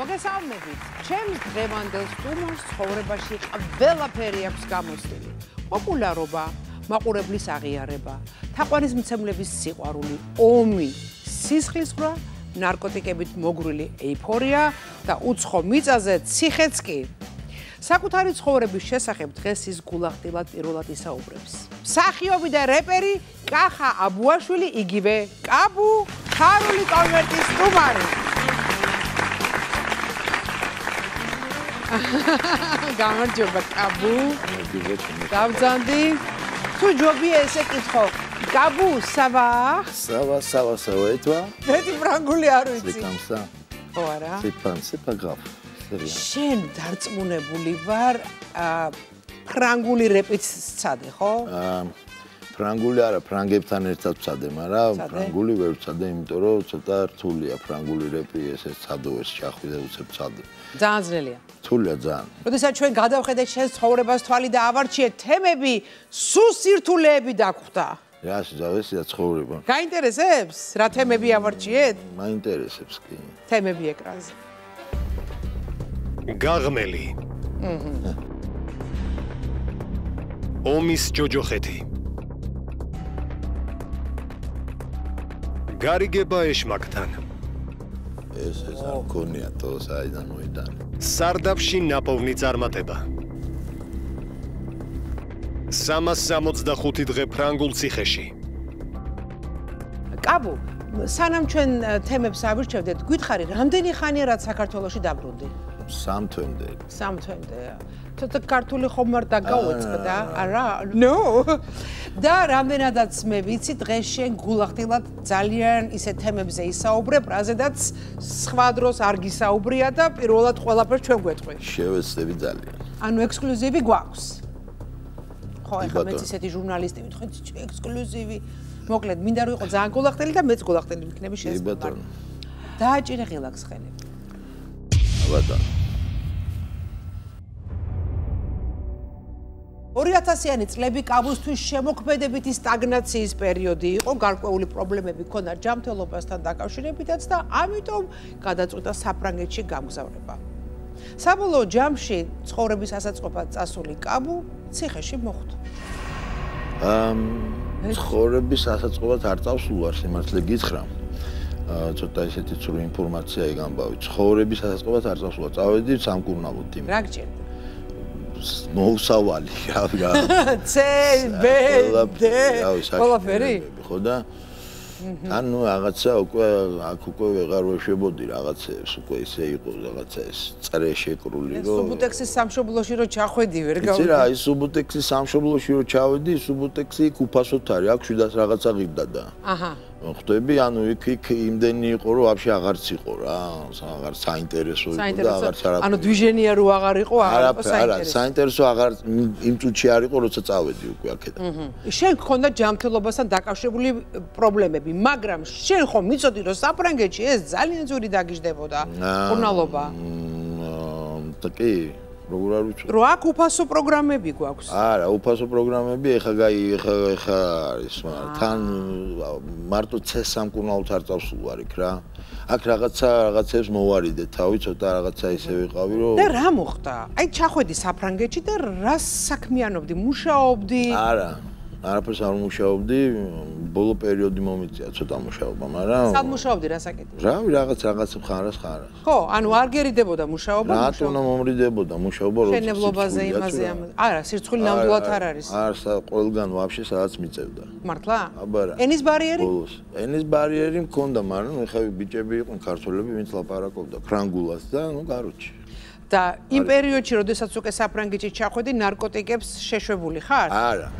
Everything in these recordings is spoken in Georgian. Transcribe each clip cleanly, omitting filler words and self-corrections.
მოგესალმებით. Ჩემს დღევანდელ სტუმარს ცხოვრებაში ყველაფერი აქვს გამოცდილი. Პოპულარობა, მაყურებლის აღიარება, თაყვანისმცემლების სიყვარული, ომი, სისხლისღვრა, ნარკოტიკებით მოგრული ეიფორია და უცხო მიწაზე ციხეც კი. საკუთარი ცხოვრების შესახებ დღეს ის გულახდილად პირველად ისაუბრებს. მსახიობი და რეპერი კახა აბუაშვილი, იგივე კაბუ, ქარული კონვერტის სტუმარი. გამარჯობა კაბუ. დავძანდი. თუ ჯობია ესე კითხო. კაბუ, სავა? სავა ეთვა. მეტი ფრანგული არ ვიცი. სიტანსა. ხო არა? სიტანსა გაფ. შენ დარწმუნებული ვარ ფრანგული რეპიც ცადე, ხო? ფრანგული არა, ფრანგებთან ერთად ვცადე, მაგრამ ფრანგული ვერ ვცადე, იმიტომ რომ ცოტა რთულია ფრანგული რეპი, ესე ცადოვეს ჩახვიდე უცებ ცადე. ძალიან ძნელია. რთულია ძალიან. როდესაც ჩვენ გადავხედეთ შენს ცხოვრებას თვალი და ავარჩიეთ თემები, სულ სირთულეები დაგხვდა. რას ზავესია ცხოვრება. გაინტერესებს, რა თემები ავარჩიეთ? მაინტერესებს კი. თემები ეკრანზე. გაღმელი. ომის ჯოჯოხეთი. გარიგება ეშმაკთან. ეს არ მქონია თოს აიდან მოიდან. სარდაფში ნაპოვნი წარმატება. 365 დღე ფრანგულ ციხეში. კაბუ, სანამ ჩვენ თემებს ავირჩევდეთ, გითხარი, რამდენი ხანია რაც საქართველოში დაბრუნდი? Სამთვემდე. სამთვემდე. თოთა ქართული ხომ არ დაგაუწყდა, არა? No. და რამენადაც მე ვიცი, დღეს შენ გულახდილად ძალიან ისე თემებზე ისაუბრებ, რაზედაც სხვა დროს არ გისაუბრია და პირველად ყველაფერს ჩვენ გვეთყვი. შევეცდები ძალიან. ანუ ექსკლუზივი გვაქვს. ხო, ახლა მეც ისეთი ჟურნალისტი ვიტყვით, ექსკლუზივი. მოკლედ, მინდა რომ იყო ძალიან გულახდელი და მეც გულახდელი ვიქნები შენს. ბატონო. დააჭირე ღილაკს ხელები. ბატონო. 2000-იანი წლები კაბუსთვის შემოქმედებითი სტაგნაციის პერიოდი იყო, გარკვეული პრობლემები ჰქონდა ჯანმრთელობასთან დაკავშირებითაც და ამიტომ გადაწყვიტა საფრანგეთში გამგზავრება. საბოლოო ჯამში ცხოვრების ასაწყობად წასული კაბუ ციხეში მოხვდა. ცხოვრების ასაწყობად არ წავსულვარ, სიმართლე გითხრა. ცოტა ესეთი ცრუ ინფორმაცია იგამბავი. ცხოვრების ასაწყობად არ წავსულვარ, წავედი სამკურნალოდ ტიმ. რა გჭირდა? მოუსავალი რა C B D ყველაფერი ხო და ანუ რაღაცა უკვე აქ უკვე ვეღარ ვშებოდი რაღაცებს უკვე ისე იყო რაღაცა ეს წრე შეკრული რომ სუბუტექსის სამშობლოში რომ ჩახვედი ვერ გავიგე რა ის სუბუტექსის სამშობლოში რომ ჩავედი სუბუტექსი უფასოდ არის აქ 700 რაღაცა ღირდა და აჰა ხვდები ანუ იქ იმდენი იყო რომ вообще აღარც იყო რა აღარ საინტერესო იყო და აღარც არა ანუ დვიჟენია რო აღარ იყო არა საინტერესო აღარ იმ წუთში არ იყო როცა წავედი უკვე აქედან შენ გქონდა ჯანმრთელობასთან დაკავშირებული პრობლემები მაგრამ შენ ხო მიცოდი რომ საფრანგეთში ეს ძალიან ძვირი დაგიждებოდა ხურნალობა კი როგორ არ უჩვენე? რო აქ უფასო პროგრამები გვაქვს. არა, უფასო პროგრამები ეხა არის, მაგრამ თან მარტო წეს სამკურნალოდ არ წავსულვარ იქ რა. აქ რაღაცებს მოვარიდე თავი, ცოტა რაღაცა ისე ვიყავი, რომ და რა მოხდა? აი ჩახვედი საფრანგეთში და რა საქმიანობდი, მუშაობდი? არა. არაფერს არ მუშაობდი, ბოლო პერიოდი მომიწია ცოტა მუშაობა, მაგრამ სად მუშაობდი, რა საკეთებდი? რავი, რაღაც ხარას. ხო, ანუ არ გერიდებოდა მუშაობა, რატო მომრიდებოდა მუშაობა, როცა შენებლობაზე იმაზე არა, სირცხული ნამდვილად არ არის. არა, ყველგან ვაფშე სადაც მიწევდა. მართლა? აბა რა. ენის ბარიერი? ბოლოს. ენის ბარიერი მქონდა, მაგრამ ეხლა ბიჭები იყვნენ ქართველები, ვინც ლაპარაკობდა ფრანგულად და ну, короче. და იმ პერიოდში, როდესაც უკვე საფრანგეთში ჩახვედი, ნარკოტიკებს შეშვებული ხარ? არა.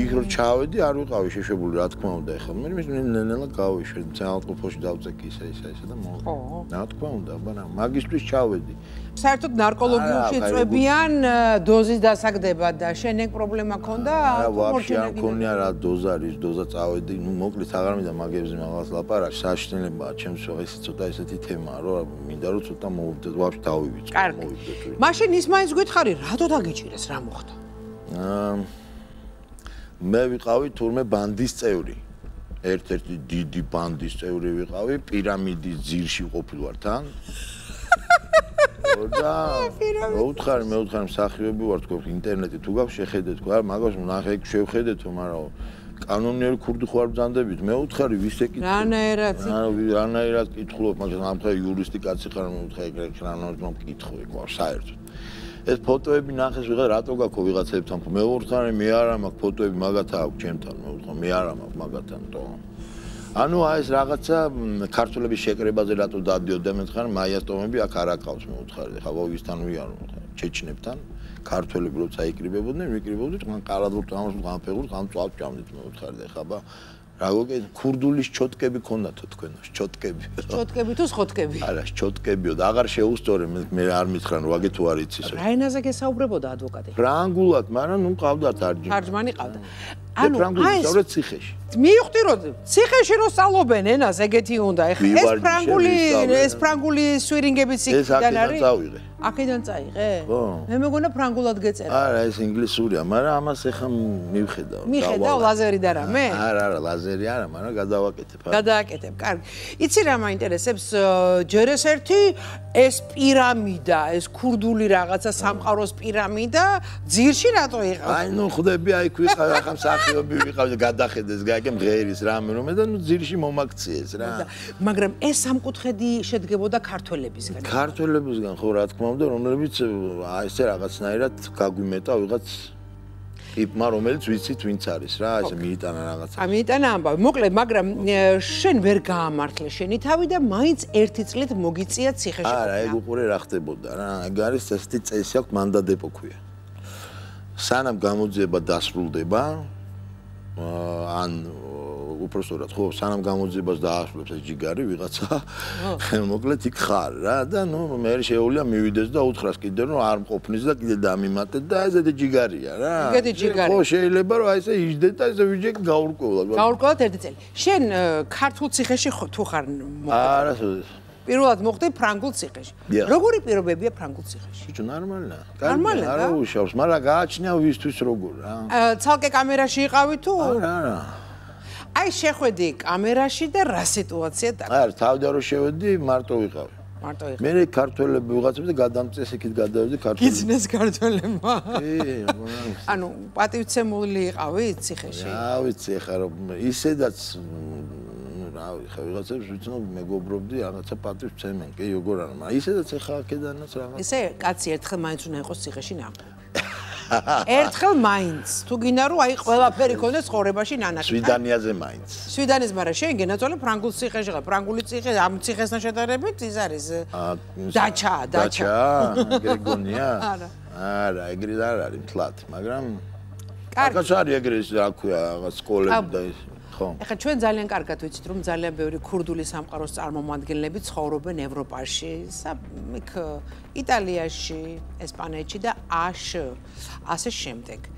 იქ რო ჩავედი არ ვიყავი შეშებული რა თქმა უნდა ეხლა მე ნელა გავიშვე ძალყოფოში დავწეკი ისე და მოვიდა რა თქმა უნდა აბა რა მაგისტრის ჩავედი საერთოდ ნარკოლოგიებში წვებიან დოზის დასაგდებად და შენ ეგ პრობლემა ქონდა ვაფშე არ ქონია რა დოზა რის დოზა წავედი ნუ მოკლედ აღარ მინდა მაგებზე მაგას ლაპარაკი საშინელებაა ჩემს ეს ცოტა ესეთი თემაა რომ მინდა რომ ცოტა მოვიდეთ ვაფშე დავივიწყე მაშინ ის მაინც გითხარი რატო დაგიჭირეს რა მოხდა მე ვიყავი თურმე ბანდის წევრი. ერთ-ერთი დიდი ბანდის წევრი ვიყავი, პირამიდის ძირში ყოფილვარ თან. მე ვთქვი მსახიობი ვარ თქო ინტერნეტი თუ გაქვს შეხედე თქო არ მაგას ნახე შევხედე თო მაგრამ კანონიერი ქურდი ხوار ბძანდებით მე ვთქვი ვის ეკითხა რანაირად კითხულობ მაგრამ ამხე იურისტი კაცი ხარ მე ვთქვი ეგრეთ რანაირად მკითხო იყო საერთოდ ეს ფოტოები ნახეს ვიღა რატო გაქო ვიღაცებთან მე ვთქვი მე არ მაქვს ფოტოები მაგათა აქვს ჩემთან მე ვთქვი მე არ მაქვს მაგათან თო ანუ აი ეს რაღაცა ქართულების შეკრებაზე რატო დავდიოდა მეთხარ მაიასტომები აქ არ აკავს მე ვთქვი ხა ვისთან ვიარო ჩეჩნებთან ქართველები როცა იკრიბებოდნენ ვიკრიბებოდით ხან ყარადობთ ამას განფეგურთ ხან წვავთ ჭამდით მე ვთქვი ხა ბა რაგოკე ქურდულის ჩოტკები ქონდათო თქვენო ჩოტკები ჩოტკები თუ სხოტკები არა ჩოტკებიო და აღარ შეუსწორე მე არ მითხრან ვაგე თუ არ იცის რა ენაზე გესაუბრებოდა ადვოკატი ფრანგულად მაგრამ ნუ მყავდათ თარჯმანი ყავდა ანუ აი ციხეში მივხვდი რომ ციხეში რო სწავლობენ ენას ეგეთი უნდა ეხა ეს ფრანგული სვირინგებიც იქიდან არის აქედან წაიღე მე მეგონა ფრანგულად გეწერა არა ეს ინგლისურია მაგრამ ამას ეხა მივხედავ ლაზერი და რამე არა ლაზერი არა მაგრამ გადავაკეთებ კარგი იცი რა მაინტერესებს ჯერ ეს ერთი ეს პირამიდა ეს ქურდული რაღაცა სამყაროს პირამიდა ძირში რატო იყავს აი ნუ ხვდები აი ქვის ხა ხიობი ვიყავდი გადახედეს გაგემ ღერის რამე რომ და ნუ ძირში მომაქციეს რა მაგრამ ეს სამკუთხედი შედგებოდა ქართველებისგან ხო რა თქმა უნდა რომლებიც აი ესე რაღაცნაირად გაგვიმეტა ვიღაც იპმა რომელიც ვიცით ვინც არის რა ესე მიიტანა რაღაცა ამიტანა ამბავი მოკლედ მაგრამ შენ ვერ გაამართლე შენი თავი და მაინც ერთი წლით მოგიწია ციხეში არა ეგ უყურე რა ხდებოდა რა ეგ არის ესეთი წესი აქვს მანდატებო ქვია სანამ გამოძიება დასრულდება ან უბრალოდ ხო სანამ გამოძებას დაასრულებს ეს ჯიგარი ვიღაცა მოკლედ იქ ხარ რა და ნუ მე შეეულა მივიდეს და უთხრას კიდე რომ არ მყოფნის და კიდე დამიმატეთ და ესეთი ჯიგარია რა ეგეთი ჯიგარი ხო შეიძლება რომ აი ესე იჯდეთ და ესე ვიჯეკ გაურკოლოთ ერთი წელი შენ ქართულ ციხეში თუ ხარ არასოდეს პირველად მოხდე ფრანგულ ციხეში. Როგორი პირობებია ფრანგულ ციხეში? Ბიჭო, ნორმალია. ნორმალია, არა უშავს, მაგრამ გააჩნია ვისთვის როგორ რა. Ცალკე კამერაში იყავი თუ? არა. აი შეხვედი კამერაში და რა სიტუაცია დაგა? არა, თავიდან რო შევედი, მარტო ვიყავი. მე ქართველები ვიღაცები და გადამწეს იქით გადავედი ქართველები. გიცნეს ქართველებმა. კი, ანუ პატივცემული იყავი ციხეში. რა ვიცი, ხა ისედაც რა ხა ვიღაცებს ვიცნობ მეგობრობდი რაღაცა პატრის წემენ კი როგორ არა მაგრამ ისედაც ხა აქედანაც რაღაც ესე კაცი ერთხელ მაინც უნდა იყოს ციხეში ნახული ერთხელ მაინც თუ გინდა რომ აი ყველაფერი ქონდეს ცხოვრებაში ნანაკი სვიდანიაზე მაინც სვიდანიაზე მაგრამ შენ გენაცვალე ფრანგულ ციხეში ხარ ფრანგული ციხე ამ ციხესთან შედარებით ის არის დაჩა გერგონია არა ეგრე არ არის მთლად მაგრამ რაღაც არის ეგრე რა ქვია რაღაც სკოლები და ის ეხა ჩვენ ძალიან კარგად ვიცით რომ ძალიან ბევრი ქურდული სამყაროს წარმომადგენლები ცხოვრობენ ევროპაში, იქ იტალიაში, ესპანეთში და ასე შემდეგ.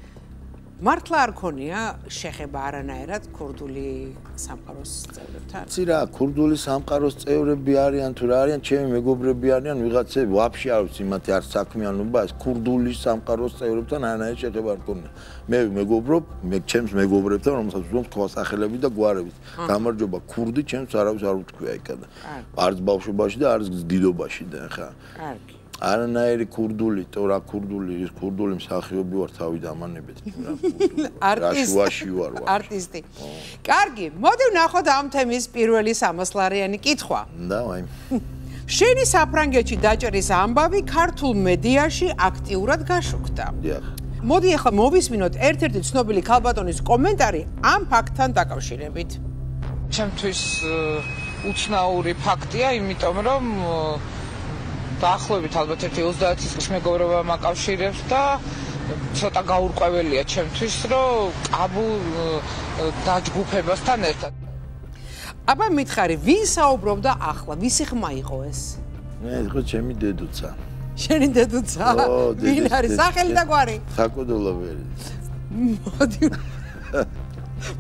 მართლა არ ქონია შეხება არანაირად ქურდული სამყაროს წევრებთან. იცი რა, ქურდული სამყაროს წევრები არიან თუ რა არიან, ჩემი მეგობრები არიან, ვიღაცები ვაფშე არ ვიცი მათი არ საქმიანობა, ეს ქურდული სამყაროს წევრებთან არანაირი შეხება არ ქონია. მე მეგობრობ, მე ჩემს მეგობრებთან, რომელსაც ვთქვამს თქვა სახელები და გვარებით. გამარჯობა, ქურდი ჩემს არავის არ უთქვია იქა და. არც ბავშვობაში და არც დიდობაში და ხა. კარგი. არანაირი ქურდული, თორა ქურდული, ის ქურდული მსახიობი ვარ თავი დამანებეთ. არტისტი ვარ. არტისტი. კარგი, მოდი ვნახოთ ამ თემის პირველი 300-ლარიანი კითხვა. დავაი. შენი საფრანგეთში დაჭერის ამბავი ქართულ მედიაში აქტიურად გაშუქდა. დიახ. მოდი ახლა მოვისმინოთ ერთ-ერთი ცნობილი ქალბატონის კომენტარი ამ ფაქტთან დაკავშირებით. ჩემთვის უცნაური ფაქტია, იმიტომ რომ დაახლოებით ალბათ 30-ის წლის მეგობრობა მაკავშირებს და ცოტა გაურკვეველია ჩემთვის, რომ კაბუ დაჯგუფებასთან ერთად. აბა მითხარი, ვინ საუბრობდა ახლა? ვისი ხმა იყო ეს? ეს იყო ჩემი დედუცა. შენი დედუცა? ვინ არის სახელი და გვარი? საკუდულობელი.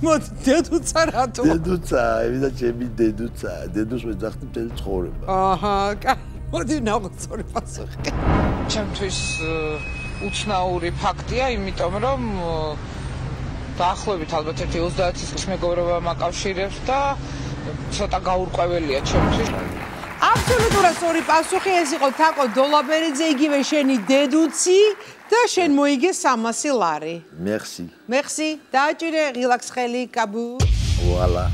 მოდი დედუცა რატო? დედუცა, ევიდა ჩემი დედუცა. დედუს ვეძახდი მთელი ცხოვრება. აჰა, კარგი. მოდი ნახოთ სწორი პასუხი. ჩემთვის უცნაური ფაქტია, იმიტომ რომ დაახლოებით ალბათ 30-ის წლის მეგობრობა მაკავშირებს და ცოტა გაურკვეველია ჩემთვის. აბსოლუტურად სორი პასუხი ეს იყო თაკო დოლაბერიძე იგივე შენი დედუცი და შენ მოიგე 300 ლარი. Merci. Merci. დააჭირე ღილაკს ხელი კაბუ. Voilà.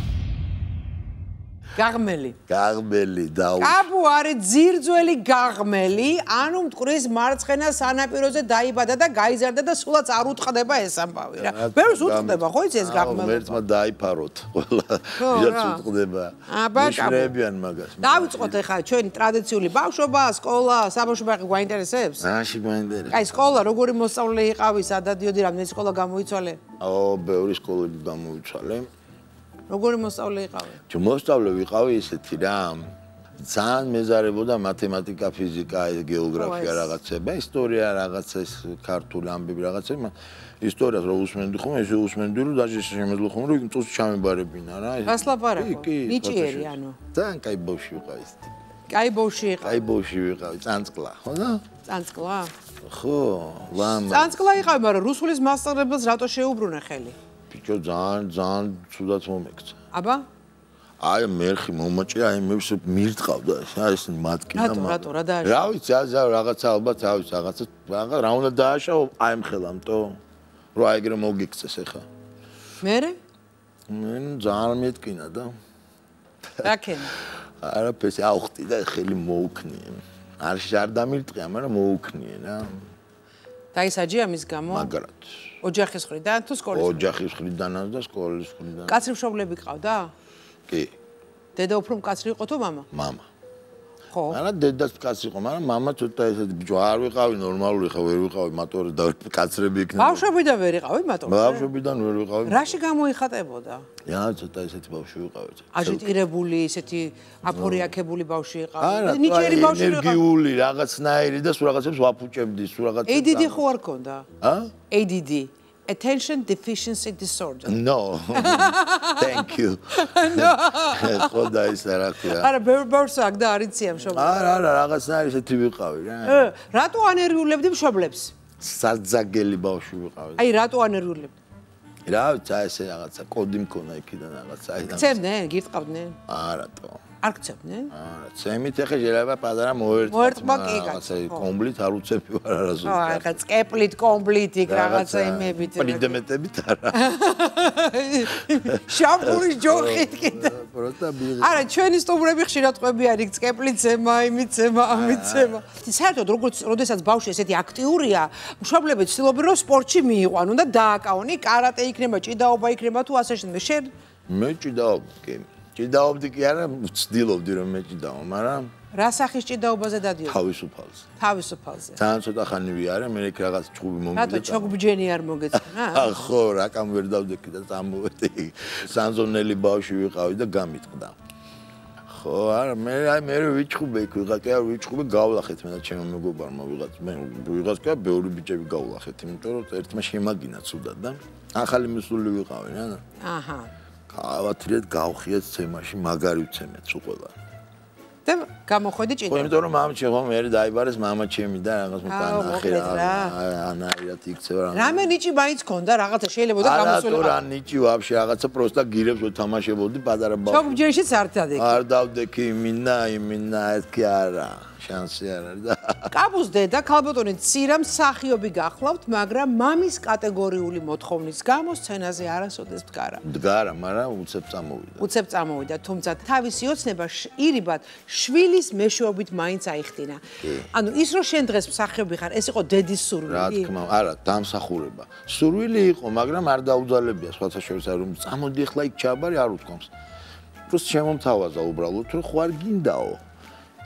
Garmeli. Garmeli დაუ. კაბუ არის ძირძველი გაღმელი, ანუ მტყრის მარცხენა სანაპიროზე დაიბადა და გაიზარდა და სულაც არ უტყდება ეს ამბავი რა. ბევრს უტყდება ხო ეს გაღმელი. ერთმა დაიფაროთ ყველა. ვიაც უტყდება. აბა შრებიან მაგას. დავიწყოთ ახლა ჩვენი ტრადიციული ბავშვობა, სკოლა, საბავშვობები გვაინტერესებს? რაში გვაინტერესებს? აი სკოლა როგორი მოსწავლე იყავი, სადა დიოდი, რამდენი სკოლა გამოიცვალე? აო, ბევრი სკოლები გამოიცვალე. როგორი მოსწავლე იყავი? თუ მოსწავლე ვიყავი ესეთი რა. ძალიან მეზარებოდა მათემატიკა, ფიზიკა, გეოგრაფია რაღაცა, ისტორია რაღაცა, ეს ქართული ამბები რაღაცა. ისტორიას რო უსმენდი ხომ, ეს უსმენდი რომ დაჟე შემეძლო ხომ რომ წუს ჩამებარებინა რა. გასლაპარაკო. ნიჭიერი ანუ. ძალიან კაი ბავში ვიყავი ესეთი. კაი ბავში იყავი. კაი ბავში ვიყავი, წანწკლა, ხო და? წანწკლა? ხო, ლამა. წანწკლა იყავი, მაგრამ რუსულის მასწავლებელს რატო შეუბრუნე ხელი? Because ძალიან ცუდად მომეკცა. აბა? აი მერხი მომაჭი, აი მეც მირტყავდა, ეს მათკინა. რატო რა დააშავა? რა ვიცი, რაღაცა ალბათ, რაღაცა რა უნდა დააშავო, აი მხელა, ამიტომ რომ აი ეგრე მოგიქცეს ახლა. მერე? მე ძალიან მეთქინა და. რაკენა? არაფერი, აუხტი და ხელი მოუქნიე. არ დამირტყია, მაგრამ მოუქნიე რა. დაისაჯი ამის გამო? მაგრამ ოჯახის ხრიდან თუ სკოლის? ოჯახის ხრიდანაც და სკოლის ხრიდან. კაცრი მშობლები ყავდა? კი. დედა უფრო მკაცრი იყო თუ მამა? მამა. ხო. არა დედაც მკაცრი იყო, მაგრამ მამა ცოტა ესეთ ბიჭო არ ვიყავი, ნორმალური ხა ვერ ვიყავი, მატორი და კაცრები იქნება. ბავშვებიდან ვერ იყავი მატორი? ბავშვებიდან ვერ ვიყავი. რაში გამოიხატებოდა? რა ცოტა ესეთი ბავშვი ვიყავი. აჟიტირებული, ესეთი აფორიაქებული ბავშვი იყავი. ნიჭიერი ბავშვი ვიყავი. ენერგიული, რაღაცნაირი და სულ რაღაცებს ვაფუჭებდი, სულ რაღაცებს. ADD ხო არ ქონდა? ა? ADD. Attention deficiency disorder. No, thank you. No. How do I say that? Ara, Berbersak, da Ariciam shoblebi. Ara, ragasnari se tibi qavi. Rato anergulebdi shoblebs. Sadzageli bavshi viqavi. Ai rato anergulebdi. Ra, tsaese ragatsa kodi mkona ikidan ragatsa. Tsebne, gitqavdne. Ara to. არ გწებდნენ? არა, წემით ეხა შეიძლება პატარა მოერტყმა კი რაღაცა კომბლით არ უწები ვარ არასოდეს. აა, ეხა წკეპლით, კომბლით, იქ რაღაცა იმებით. პრიდემენტებით არა. შამპურის ჯოხით კიდე. არა, ჩვენი სტუმრები ხშირად ყვებიან იქ წკეპლით ზემა, იმით ზემა, ამით ზემა. საერთოდ როგორც როდესაც ბავშვი ესეთი აქტიურია, მშობლები ცდილობენ რომ სპორტში მიიყვანონ და დააკავონ, კარატე იქნება, ჭიდაობა იქნება თუ ასე შემდეგ. შენ? მე ჭიდაობა კი. ჭიდაობდი კი არა, ვცდილობდი რომ მეჭიდაო, მაგრამ რა სახის ჭიდაობაზე დადიო? თავისუფალზე. თავისუფალზე. ძალიან ცოტა ხანი ვიარე, მე იქ რაღაც ჩხუბი მომიგდა. რატო ჩოგბჯენი არ მოგეწონა? ხო, რა კამ ვერ დავდექი და წამოვედი. სანზონელი ბავში ვიყავი და გამიტყდა. ხო, არა, მე ვიჩხუბე იქ, ვიღაც კი არ ვიჩხუბე, გავლახეთ მე და ჩემო მეგობარმა ვიღაც კი ბევრი ბიჭები გავლახეთ, იმიტომ რომ ერთმა შემაგინა ცუდად და ახალი მსული ვიყავი რა. აჰა. ავათრიეთ გავხიეთ ცემაში მაგარი ვცემეთ უყველა და გამოხვედი ჭიდა. ხო, იმიტომ რომ მამჩი ხომ მე დაიბარეს მამა ჩემი და რაღაც მეკანახე რა. ანაირად იქცევა რა. რამე ნიჭი მაინც ქონდა რაღაცა შეიძლება და გამოსულა. არა, რა ნიჭი ვაფშე რაღაცა პროსტა გირებს ვთამაშებოდი პატარა ბავშვი. ჩოგბჯენშიც არ დავდექი. არ დავდექი, იმინა ეს კი არა. შანსი არ არის და კაბუს დედა ქალბატონი ცირამ სახიობი გახლავთ, მაგრამ მამის კატეგორიული მოთხოვნის გამო სცენაზე არასოდეს დგარა. დგარა, მაგრამ უცებ წამოვიდა. უცებ წამოვიდა, თუმცა თავისი ოცნება ირიბად შვილის მეშვეობით მაინც აიხდინა. ანუ ის რომ შენ დღეს მსახიობი ხარ, ეს იყო დედის სურვილი. რა თქმა უნდა, არა, დამსახურება. სურვილი იყო, მაგრამ არ დაუძალებია, სხვათა შორის არ რომ წამოდი ხლა იქ ჩაბარი არ უთქვამს. უბრალოდ შემომთავაზა უბრალოდ რომ ხო არ გინდაო.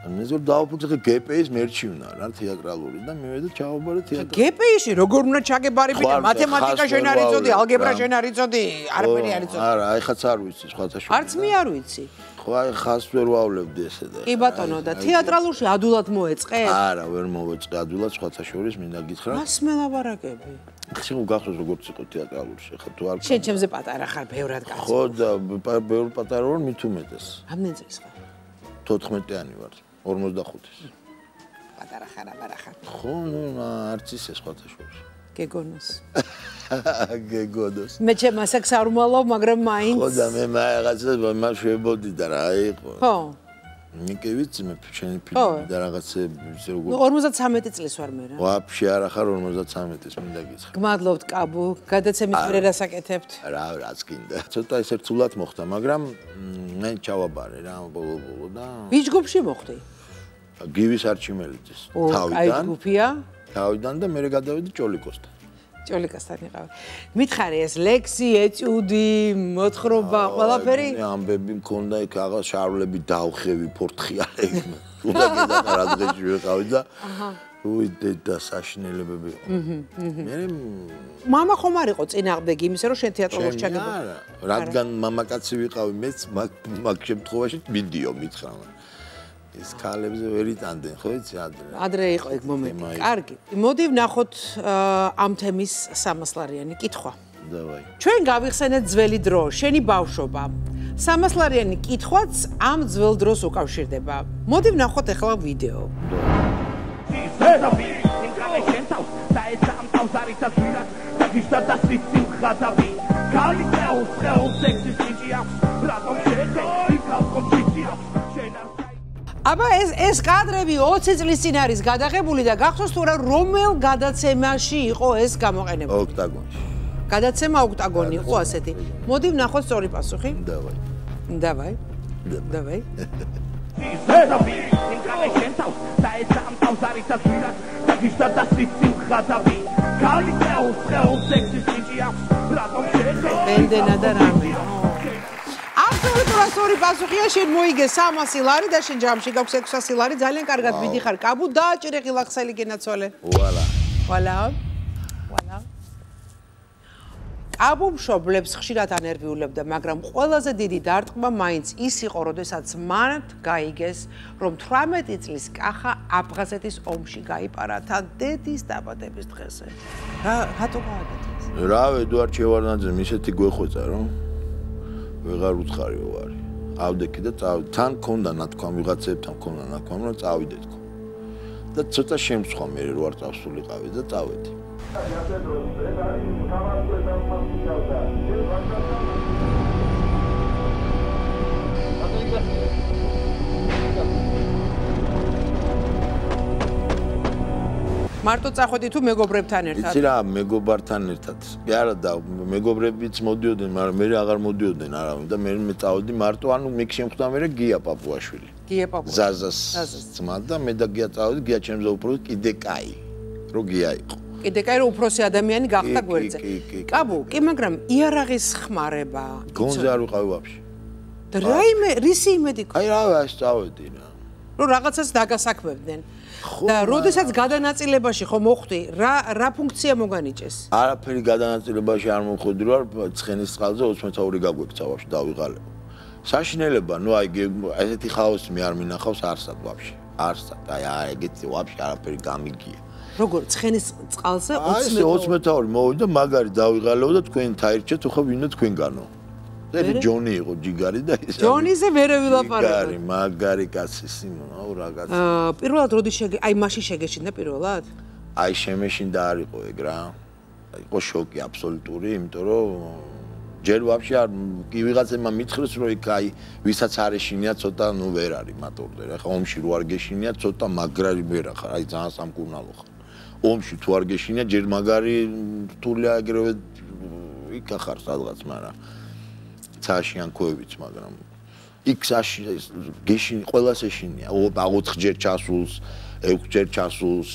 მე ზოგ დავფუძე გპის მერჩი ვნა რა თეატრალური და მე ვედა ჩაუბარე თეატრ. გპში როგორ უნდა ჩაგებარებინა? მათემატიკა შენ არ იცოდი, ალგებრა შენ არ იცოდი, არაფერი არ იცოდი. არა, აი ხაც არ ვიცი, სხვათა შორის. არც მე არ ვიცი. ხო, აი ხას ვერ ვავლევდი ესე და. კი ბატონო, და თეატრალურში ადულად მოეწყე? არა, ვერ მოვეწყე ადულად, სხვათა შორის მინდა გითხრა. მას მე ლაბარაკები. ხშირ გახსოვს როგორც იყო თეატრალურში, ხა თუ არ. შენ ჩემზე პატარა ხარ, ბევრად გახსოვს. ხო და ბევრ პატარა ვარ მით უმეტეს. ამდენ წელს ხარ? 14-იანი ვარ. 45-ის. პატარა ხარ, აბა რა ხარ? ხო, არც ისე სხვათა შორის. გეგონოს. გეგონოს. მე ჩემასაკ სამალავ, მაგრამ მაინც. ხო და მე რაღაცა მას შევებოდი და რა იყო. ხო. Nike vitsi me psheni pili daragase serugo. No ormuza tsametis leswarmera. Wapshi arakhar ormuza tsametis mindagis. Gmadlobt Kabu, gadetsemis vrerasa ketebt. Ra, ratskinde. Tsota iser tsulat moxta, magram men chavabare ra bolo-bolo da. Vich gubshi moxti? Givis archimelidis. Tavidan. Ai gupia? Tavidan da mere gadavedi Cholikostan. Cholikostan iqav. Mitkhari es leksi, etiudi, motkhrobba, ყველაფერი? ამბები მქონდა იქ აღარ შარვლები დავხევი, პორტხიალები. უნდა გედანა რა დღეში ვიყავით და უიდე და საშინელებები იყო. მე мама ხომ არ იყო წინააღმდეგი იმისა, რომ შენ თეატროლოგს ჩაგებო. არა, რადგან მამაკაცი ვიყავი, მეც მაგ შემთხვევაში მიდიო მითხრამან. ეს ქალებზე ვერ იტანდნენ, ხო იცი ადრე. ადრე იყო ეგ მომენტი. კარგი, მოდი ვნახოთ ამ თემის სამასლარიანი კითხვა. დავაი. ჩვენ გავიხსენეთ ძველი დრო, შენი ბავშვობა. სამასლარიანი კითხვაც ამ ძველ დროს უკავშირდება. მოდი ვნახოთ ახლა ვიდეო. Აბა ეს კადრები 20 წლის წინ არის გადაღებული და გახსოვს თუ რა რომელ გადაცემაში იყო ეს გამოყენებული? ოქტაგონში. გადაცემა ოქტაგონი იყო ასეთი. მოდი ვნახოთ სწორი პასუხი. დავაი. დავაი. დავაი. Absolutely, sorry, Basuki. I should move again. 300 lari. That should jump. She got 600 lari. Darling, car got busy. Car Kabu. Da, chere relax. I like not sole. Voila. Voila. Voila. Kabu shoblebs khshirat anervi ulebda. Magram kholaze didi dartqba mainz isi qorodesadz manat gaiges rom 18 წლის კახა აბღაზეთის ომში გაიპარა თან დედის დაბადების დღეზე. რატო გააკეთეს? რა ედუარდ შევარდანაძე ისეთი გვეხვეწა რომ ვეღარ უთხარიო არი. ავდექი და წავი. თან მქონდა ნათქვა ვიღაცებთან მქონდა ნათქვა რომ წავიდეთ ხო. და ცოტა შემცხვა მე რო არ წავსულიყავი და წავედი. მარტო წახვედი თუ მეგობრებთან ერთად? იცი რა, მეგობართან ერთად. კი არა და მეგობრებიც მოდიოდნენ, მაგრამ მე აღარ მოდიოდნენ არავინ და მე წავედი მარტო, ანუ მიქ შემხვდა მე გია პაპუაშვილი. გია პაპუაშვილი. ზაზას ძმა და მე და გია წავედი, გია ჩემზე უფრო კიდე კაი. რო გია იყო. კიდე კაი რო უფროსი ადამიანი გახდა გვერდზე. კაბუ, კი, მაგრამ იარაღის ხმარება. გონზე არ ვიყავი ვაფშე. და რაიმე რისი იმედი გქონდა? აი რა, ეს წავედი რა. რომ რაღაცას დაგასაქმებდნენ. და როდესაც გადანაწილებაში ხო მოხვდი, რა ფუნქცია მოგანიჭეს? არაფერი გადანაწილებაში არ მომხდი რა, ცხენის წყალზე 82 გაგვექცა ვაფშე დავიღალებ. საშინელება, ნუ აი ესეთი ხაოსი მე არ მინახავს არსად ვაფშე. არსად, აი ეგეთი ვაფშე არაფერი გამიგია. როგორ ცხენის წყალზე 82 მოვიდა და მაგარი დავიღალებ და თქვენ თაირჩეთ, ხო ვინმე თქვენგანო. ები ჯონი იყო ჯიგარი და ის ჯონიზე ვერ ევილაპარაკა ჯიგარი მაგარი კაცი სიმონა რა კაცი პირველად როდის აი მაშინ შეგეშინდა პირველად აი შემეშინდა არ იყო ეგ რა იყო შოკი აბსოლუტური იმიტომ რომ ჯერ ვაფშე არ კი ვიღაცებმა მითხრეს რომ იქ აი ვისაც არ ეშინია ცოტა ნუ ვერ არის მატორდე რა ხა ომში რო არ გეშინია ცოტა მაგრარი ვერ ხარ აი ძალიან სამკურნალო ხარ ომში თუ არ გეშინია ჯერ მაგარი თურია ეგრევე იქ ხარ სადღაც მაგრამ საშიან ქოებიც მაგრამ იქ გეშინი ყველას ეშინია 4 ჯერ ჩასულს 6 ჯერ ჩასულს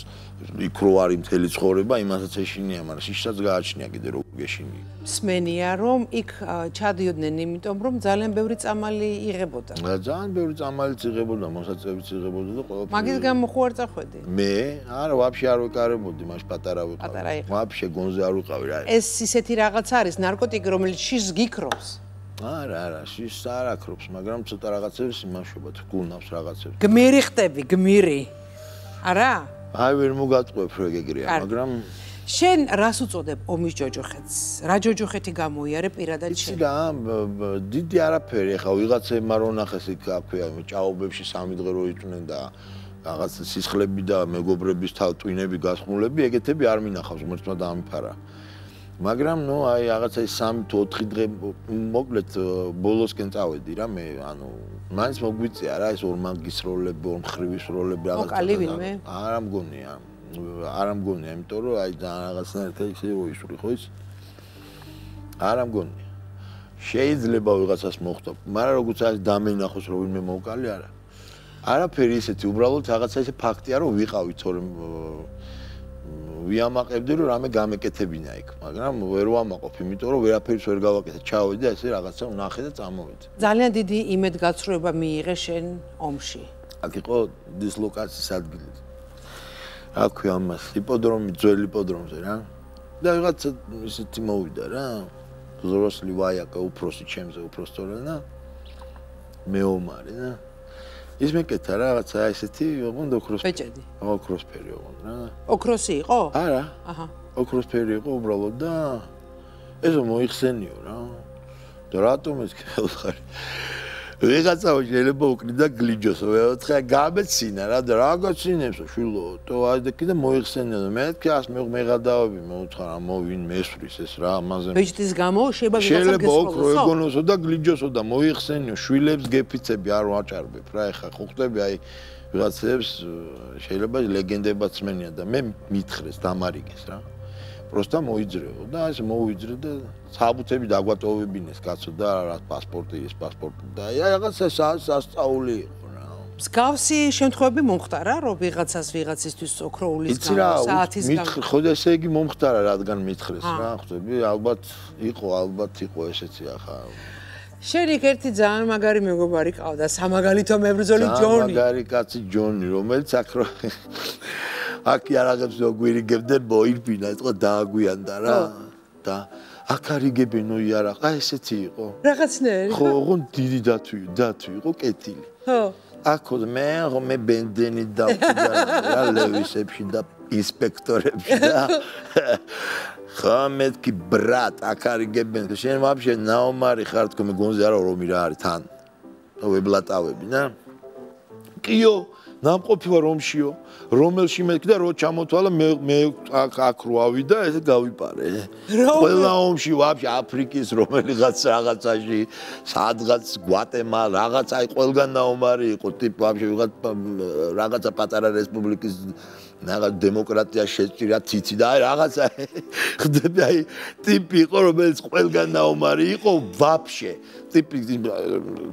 იქ რო არის მთელი ცხოვრება იმასაც ეშინია მაგრამ შიშაც გააჩნია კიდე რო გეშინი მსმენია რომ იქ ჩადიოდნენ იმიტომ რომ ძალიან ბევრი წამალი იღებოდა ძალიან ბევრი წამალიც იღებოდა მოსაწევიც იღებოდა და ყველა მაგის გამო ხო არ წახვედი მე არა ვაფშე არ ვეკარებოდი მაშ პატარა ვიყავი ვაფშე გონზე არ ვიყავი რა ეს ისეთი რაღაც არის ნარკოტიკი რომელიც შიშს გიქრობს არა, შის არ აკრობს, მაგრამ ცოტა რაღაცებს იმაშობთ, გულნავს რაღაცებს. გმირი ხტები, გმირი. არა? აი ვერ მოგატყვებ რა გეგრია, მაგრამ შენ რას უწოდებ ომის ჯოჯოხეთს? რა ჯოჯოხეთი გამოიარე პირადად შენ? რა, დიდი არაფერი, ხა ვიღაცებმა რო ნახეს იქ აქვე ჭაობებში 3 დღე რო იწვნენ და რაღაც სისხლები და მეგობრების თავტვინები გასხმულები, ეგეთები არ მინახავს, მერტმა დაამიფარა. მაგრამ ნუ აი რაღაცა 3-4 დღე მოკლედ ბოლოსკენ წავედი რა მე ანუ მაინც მოგვიწია რა ეს ორმანგის როლები, ორმხრივის როლები რაღაც მოკალი ვინმე? არა მგონია. არა მგონია, იმიტომ რომ აი რაღაცნაირად ეს ისური ხო ის? არა მგონია. შეიძლება ვიღაცას მოხდა, მაგრამ როგორც არის დამენახოს რომ ვინმე მოკალი არა. არაფერი ესეთი, უბრალოდ რაღაცა ეს ფაქტია რომ ვიყავი თორემ ვიამაყებდი რომ რამე გამეკეთებინა იქ, მაგრამ ვერ ვამაყობ, იმიტომ რომ ვერაფერს ვერ გავაკეთე. ჩავედი და ესე რაღაცა ვნახე და წამოვედი. ძალიან დიდი იმედგაცრუება მიიღე შენ ომში. აქ იყო დისლოკაციის ადგილი. რა ქვია მას? იპოდრომი, ძველი იპოდრომზე რა. და ვიღაცა ისეთი მოვიდა რა. ზროსლი ვაიაკა უფროსი ჩემზე, უფროსთან და მეომარი და ის მეკეთა რაღაცა ესეთი, ოღონდ ოქროსფერი. ბეჭედი. ოქროსფერი ოღონდ რა. ოქროსი იყო? არა. აჰა. ოქროსფერი იყო უბრალოდ და ესო მოიხსენიო რა. და რატომ ეს გელხარ? ვიღაცა შეიძლება უკრიდა გლიჯოსო, ვეოთხე გაბეცინა რა და რაღაცინებსო შულო. თო აი და კიდე მოიხსენიო და მეთქი ას მეღადავები, მეუთხარ ამოვინ მესვრის ეს რა ამაზე. ბეჭდის გამო შეიძლება ვიღაცა გესწოლოს. შეიძლება ოქრო ეგონოსო და გლიჯოსო და მოიხსენიო შვილებს გეფიცები არ ვაჭარბებ რა ეხა ხო ხტები აი ვიღაცებს შეიძლება ლეგენდებაც მენია და მე მითხრეს დამარიგეს რა. Просто მოიძრეო და ეს მოიძრე და საბუთები დაგვატოვებინეს კაცო და რა პასპორტი ის პასპორტი და რაღაცა სასწაული იყო რა. მსგავსი შემთხვევები მომხდარა რომ ვიღაცისთვის ოქროულის საათის გამო. ხო და ესე იგი მომხდარა რადგან მითხრეს რა ხვდები ალბათ იყო ესეც ახლა. შენ იქ ერთი ძალიან მაგარი მეგობარი ყავდა სამაგალითო მებრძოლი ჯონი. მაგარი კაცი ჯონი რომელიც აქ იარაღებს გვირიგებდნენ მოირბინა იყო დააგვიანდა რა და აქ არიგებენო იარაღ აი ესეთი იყო რაღაცნაირი ხო ოღონდ დიდი დათვი იყო კეთილი ხო აქ მე ბენდენი დავკიდა რა ლევისებში და ინსპექტორებში და ხამეთ კი ბრატ აქ არიგებენ შენ ვაფშე ნაომარი ხარ თქო მე გონზე არა რომი რა არის თან ვებლატავები და კიო ნამყოფი ვარ რომშიო რომელში მეთქი და რო ჩამოთვალა მე აქ რო ავიდა ესე გავიპარე ყველა ომში ვაფშე აფრიკის რომელიღაც სადღაც გვატემალა რაღაც აი ყველგან ნაომარი იყო ტიპ ვაფშე რაღაცა პატარა რესპუბლიკის რაღაც დემოკრატია შეჭირა ციცი და რაღაც ხდები აი ტიპი იყო რომელიც ყველგან ნაომარი იყო ვაფშე ტიპი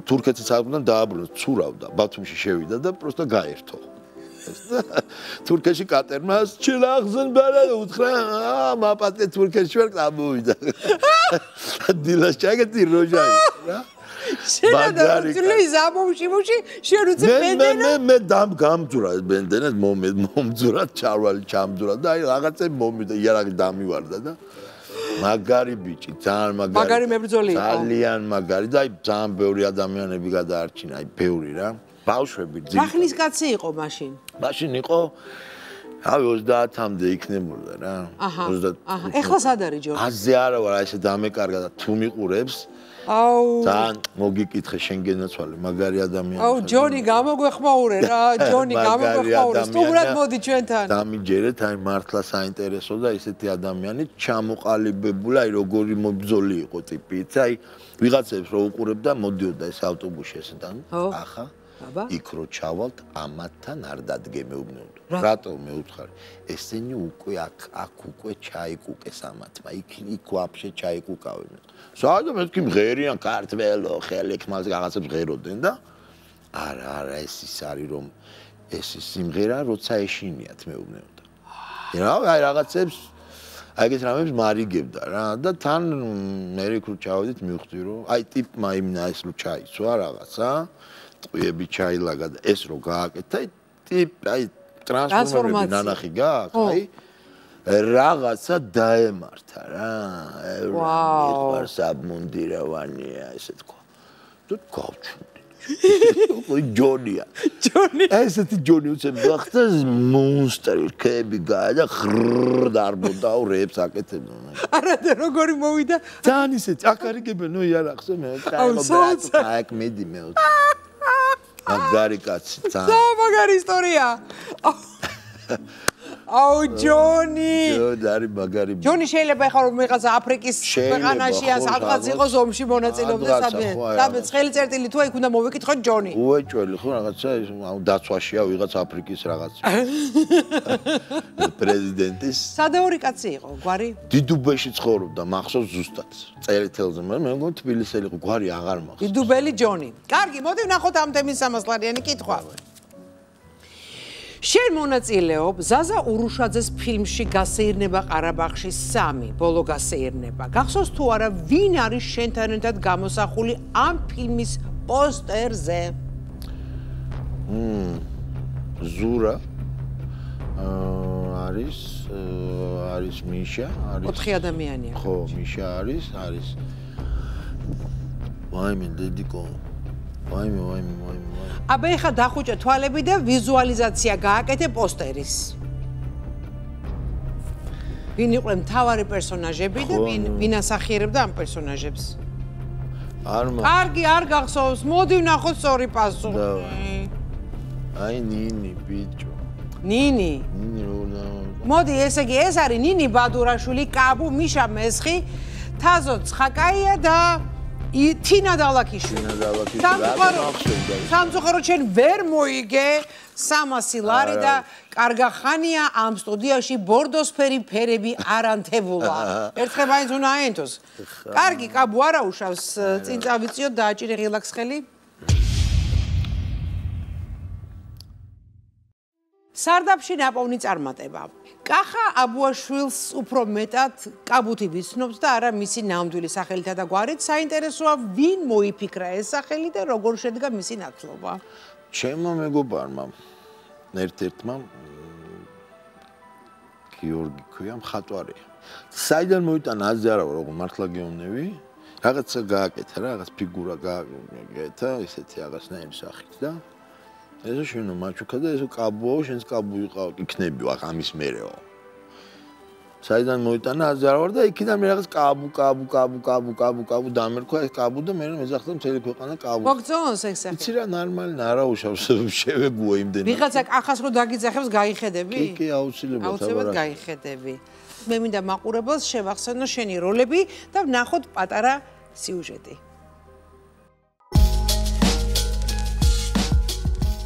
თურქეთის საერთოდ დააბრუნა ცურავდა ბათუმში შევიდა და просто გაერთო თურქეთში კატერმა შენ აღზენდა და უთხრა მაპატე თურქეთში ვერ გამოვიდა დილაშაგეთი როჟაი რა მაგარი ზამომში შენ უცებ ბენდენა მე გამძურა ბენდენას მომძურა ჩარვალი ჩამძურა და აი რაღაცები მომიდა იარაღი დამივარდა და მაგარი ბიჭი ძალიან მაგარი მებრძოლი იყო ძალიან მაგარი და აი ძალიან ბევრი ადამიანები გადაარჩინა აი ბევრი რა ბავშვები ძილი ახლის კაცი იყო მაშინ იყო აი 30-მდე იქნებოდა რა 30 ეხლა სად არის ჯო აზე არა ვარ აი ეს დამეკარგა და თუ მიყურებს აუ ძალიან მოგიკითხე შენ გენაცვალე მაგარი ადამიანი აუ ჯონი გამოგვეხმაურე რა ჯონი გამოგვეხმაურე სტუმრად მოდი ჩვენთან დამიჯერეთ აი მართლა საინტერესო და ესეთი ადამიანი ჩამოყალიბებული აი როგორი მობძოლი იყო ტიპიც აი ვიღაცებს რო უყურებდა მოდიოდა ეს ავტობუსში ესთან ახლა იქ რო ჩავალთ ამათთან არ დადგემეუბნოდო რატომ მეუთხარ ესენი უკვე აქ უკვე ჩაიკუკეს ამათმა იქ ვაფშე ჩაიკუკავენ სადა მეთქი მღერიან ქართველო ხელეკმას რაღაცებს ღეროდნენ და არა ეს ის არის რომ ეს სიმღერა როცა ეშინიათ მეუბნეოდა რა აი რაღაცებს აი ეს რამებს მარიგებდა რა და თან მე იქ რო ჩავედით მივხვდი რომ აი ტიპმა იმნა ეს რო ჩაიცვა რაღაცა ყიები ჩაილაგა და ეს რო გააკეთა ტიპ აი ტრანსფორმაცია ნანახი გააკეთა აი რაღაცა დაემართა რა ვაუ საბმუნდიროვანია ესე თქვა თუ გავჩვენდი ჯონი ესეთი ჯონი უცებ გახდა მონსტერი ქები გადა ხრ დარბოდა რებს აკეთებდა არადა როგორი მოვიდა ძალიან ისეთ აქ არიგებენო იარაღზე მე წაიღო აქ მედი მე მაგარი კაცი ძალიან მაგარი ისტორია Oh, Johnny! Johnny, შეიძლება ხარ მიყავს აფრიკის ქვეყანაში ან სადღაც იყოს ომში მონაწილეობდა საბეთ. დაბეთ ხელი წერტილი თუ იქ უნდა მოვეკითხო Johnny. უეჭველი ხო რაღაცა დაცვაშია ვიღაც აფრიკის რაღაც. პრეზიდენტის. სადაური კაცი იყო, გვარი? დიდუბეში ცხოვრობდა, მახსოვს ზუსტად. წერეთელზე მე მგონი თბილისელი იყო, გვარი აღარ მახსოვს. დიდუბელი Johnny. კარგი, მოდი ვნახოთ ამ თემის სამასლარიანი კითხვა. Შენ მონაწილეობ ზაზა ურუშაძეს ფილმში გასეირნება ყარაბაღში 3 ბოლო გასეირნება. გახსოვს თუ არა ვინ არის შენთან ერთად გამოსახული ამ ფილმის პოსტერზე? ზურა არის მიშა, არის 4 ადამიანია. ხო, მიშა არის ვაიმე დედიკო ვაიმე. აბა ეხა დახუჭა თვალები და ვიზუალიზაცია გააკეთე პოსტერის. ვინ იყვნენ მთავარი პერსონაჟები და ვინ ასახიერებდა ამ პერსონაჟებს? კარგი, არ გახსოვს. მოდი ვნახოთ სწორი პასუხი. აი ნინი ბიჭო. ნინი. მოდი, ესე იგი ეს არის ნინი ბადურაშვილი, კაბუ, მიშა მესხი, თაზო ცხაკაია და Tina Dalakishi. Სამწუხაროდ შენ ვერ მოიგე 300 ლარი და კარგახანია ამ სტუდიაში ბორდოსფერი ფერები არ ანთებულა. ერთხელ მაინც უნდა აენთოს. კარგი, კაბუ არა უშავს, წინ წავიწიოთ დააჭირე ღილაკს ხელი. სარდაფში ნაპოვნი წარმატება. კახა აბუაშვილს უფრო მეტად კაბუთი ვიცნობს და არა მისი ნამდვილი სახელითა და გვარით. საინტერესოა ვინ მოიფიქრა ეს სახელი და როგორ შედგა მისი ნათლობა. ჩემმა მეგობარმა ერთ-ერთმა გიორგი ქვია მხატვარი. საიდან მოიტანა აზრი არა როგორ მართლა გეოვნები. რაღაცა გააკეთა რა, რაღაც ფიგურა გააკეთა, ესეთი რაღაცნაირი სახით და Eso es un macho que es un cabo, es un cabo que knebio, a mis mereo. Saidan Moitana, Zarda, y Kinameras, cabo, damer, cabo, de mero, exacto, telecocana, cabo. Boxons, exacto. Tira normal, narrow, shave, boim, de. Because I has got a guy head of me. Outside guy head of me. Maybe the Makurabos, Shevaxan, Sheni Rolebi, the Nahot Patara, Sujeti.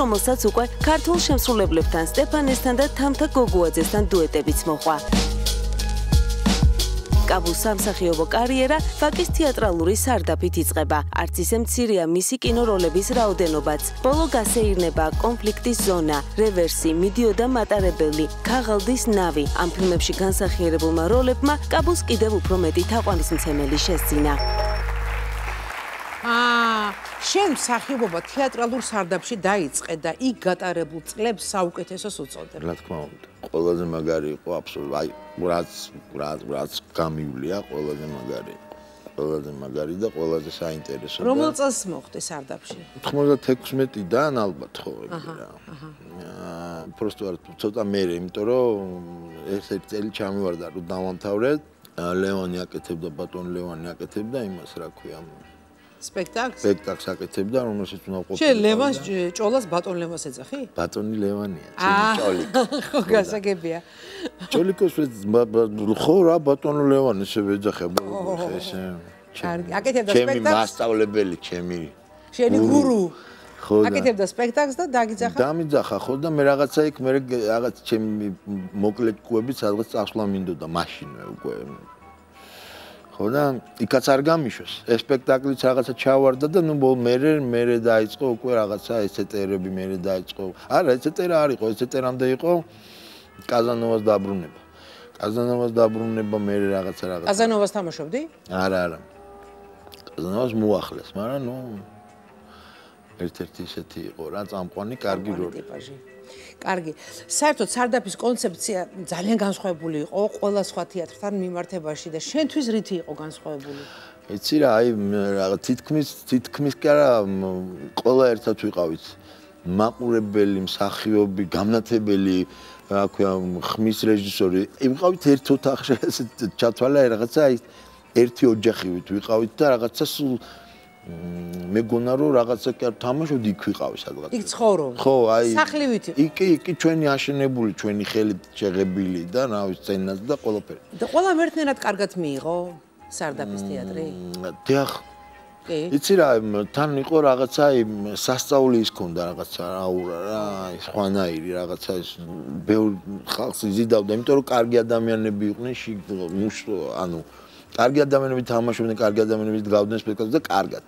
რომელსაც უკვე ქართულ შემსრულებლებთან, სტეფანესთან და თამთა გოგუაძესთან დუეტებიც მოხდა. კაბუს სამსახიობო კარიერა ვაკის თეატრალური სარდაფით იწყება. არც ისე მცირეა მისი კინოროლების რაოდენობაც. ბოლო გასეირნება, კონფლიქტის ზონა, რევერსი, მიდიოდა მატარებელი, ქაღალდის ნავი. ამ ფილმებში განსახიერებულმა როლებმა კაბუს კიდევ უფრო მეტი თაყვანისმცემელი შესძინა. შენ მსახიობობა თეატრალურ სარდაფში დაიწყე და იქ გატარებულ წლებს საუკეთესოს უწოდებთ. რა თქმა უნდა, ყველაზე მაგარი იყო აბსოლუტურად. რაც გამივლია, ყველაზე მაგარი. ყველაზე მაგარი და ყველაზე საინტერესო. რომელ წელს მოხდი სარდაფში? 96-დან ალბათ ხო ეგ რა. Просто ცოტა მერე, იმიტომ რომ ერთ-ერთი წელი ჩამივარდა რომ დავამთავრეთ. ლევანი აკეთებდა, ბატონ ლევანი აკეთებდა იმას, რა ქვია. სპექტაკლს? სპექტაკლს აკეთებდა, რომელშიც უნდა ყოფილიყო. შენ ლევანს, ჭოლას, ბატონ ლევანს ეძახი? ბატონი ლევანია, ჭოლი. ხო, გასაგებია. ჭოლიკოს ხო რა, ბატონო ლევანი ისევ ეძახება, ესე. კარგი, აკეთებდა სპექტაკლს. ჩემი მასწავლებელი, ჩემი. შენი გურუ. ხო და. აკეთებდა სპექტაკლს და დაგიძახა? დამიძახა, ხო და მე რაღაცა იქ მე რაღაც ჩემი მოკლედ კუებიც რაღაც წასვლა მინდოდა მაშინვე უკვე. ხოდა იქაც არ გამიშვეს. ეს სპექტაკლიც რაღაცა ჩავარდა და ნუ მერე დაიწყო უკვე რაღაცა ესეტერები მერე დაიწყო. არა, ესეტერა არ იყო, ესეტერამდე იყო კაზანოვას დაბრუნება. კაზანოვას დაბრუნება მერე რაღაცა. კაზანოვას თამაშობდი? არა. კაზანოვას მოახლეს, მაგრამ ნუ ერთ-ერთი ესეთი იყო რა, წამყვანი კარგი როლი. კარგი. საერთოდ სარდაფის კონცეფცია ძალიან განსხვავებული იყო ყველა სხვა თეატრთან მიმართებაში და შენთვის რითი იყო განსხვავებული? Იცი რა, აი თითქმის კი არა, ყველა ერთად ვიყავით. მაყურებელი, მსახიობი, გამნათებელი, რა ქვია, ხმის რეჟისორი. ვიყავით ერთ ოთახში, ესეთ ჩათვალა რაღაცა ერთი ოჯახივით ვიყავით და რაღაცა სულ მეგონა რომ რაღაცა კი არ თამაშობდი, იქ ვიყავი სადღაც. იქ ცხოვრობ. ხო, აი სახლივით. იქ ჩვენი აშენებული, ჩვენი ხელით შეღებილი და რა ვიცი, სცენაც და ყველაფერი. და ყველა ერთნაირად კარგად მიიღო სარდაფის თეატრი? დიახ. Იცი რა, თან იყო რაღაცა სასწაული ის ქონდა რაღაცა აურა რა, სხვანაირი რაღაცა ის ბევრ ხალხს იზიდავდა, იმიტომ რომ კარგი ადამიანები იყვნენ, ანუ კარგი ადამიანები თამაშობდნენ, კარგი ადამიანები დგავდნენ სპექტაკლს და კარგად.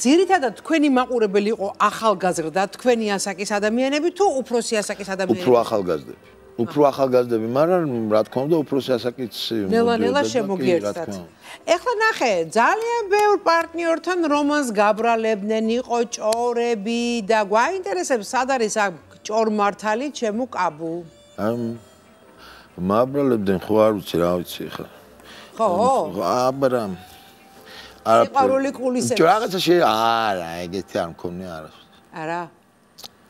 Ძირითადად თქვენი მაყურებელი იყო ახალგაზრდა, თქვენი ასაკის ადამიანები თუ უფროსი ასაკის ადამიანები? უფრო ახალგაზრდები, მაგრამ რა თქმა უნდა, უფრო ასაკიც ნელა შემოგიერთდათ. ეხლა ნახე, ძალიან ბევრ პარტნიორთან რომანს გაბრალებდნენ, იყო ჭორები და გვაინტერესებს, სად არის აქ ჭორმართალი, ჩემო კაბუ? მაბრალებდნენ, ხო არ ვიცი, რა ვიცი ეხლა. ხო? აბა, სიყვარული კულისებში. რაღაცა არა, ეგეთი არ მქონია არასდროს. არა?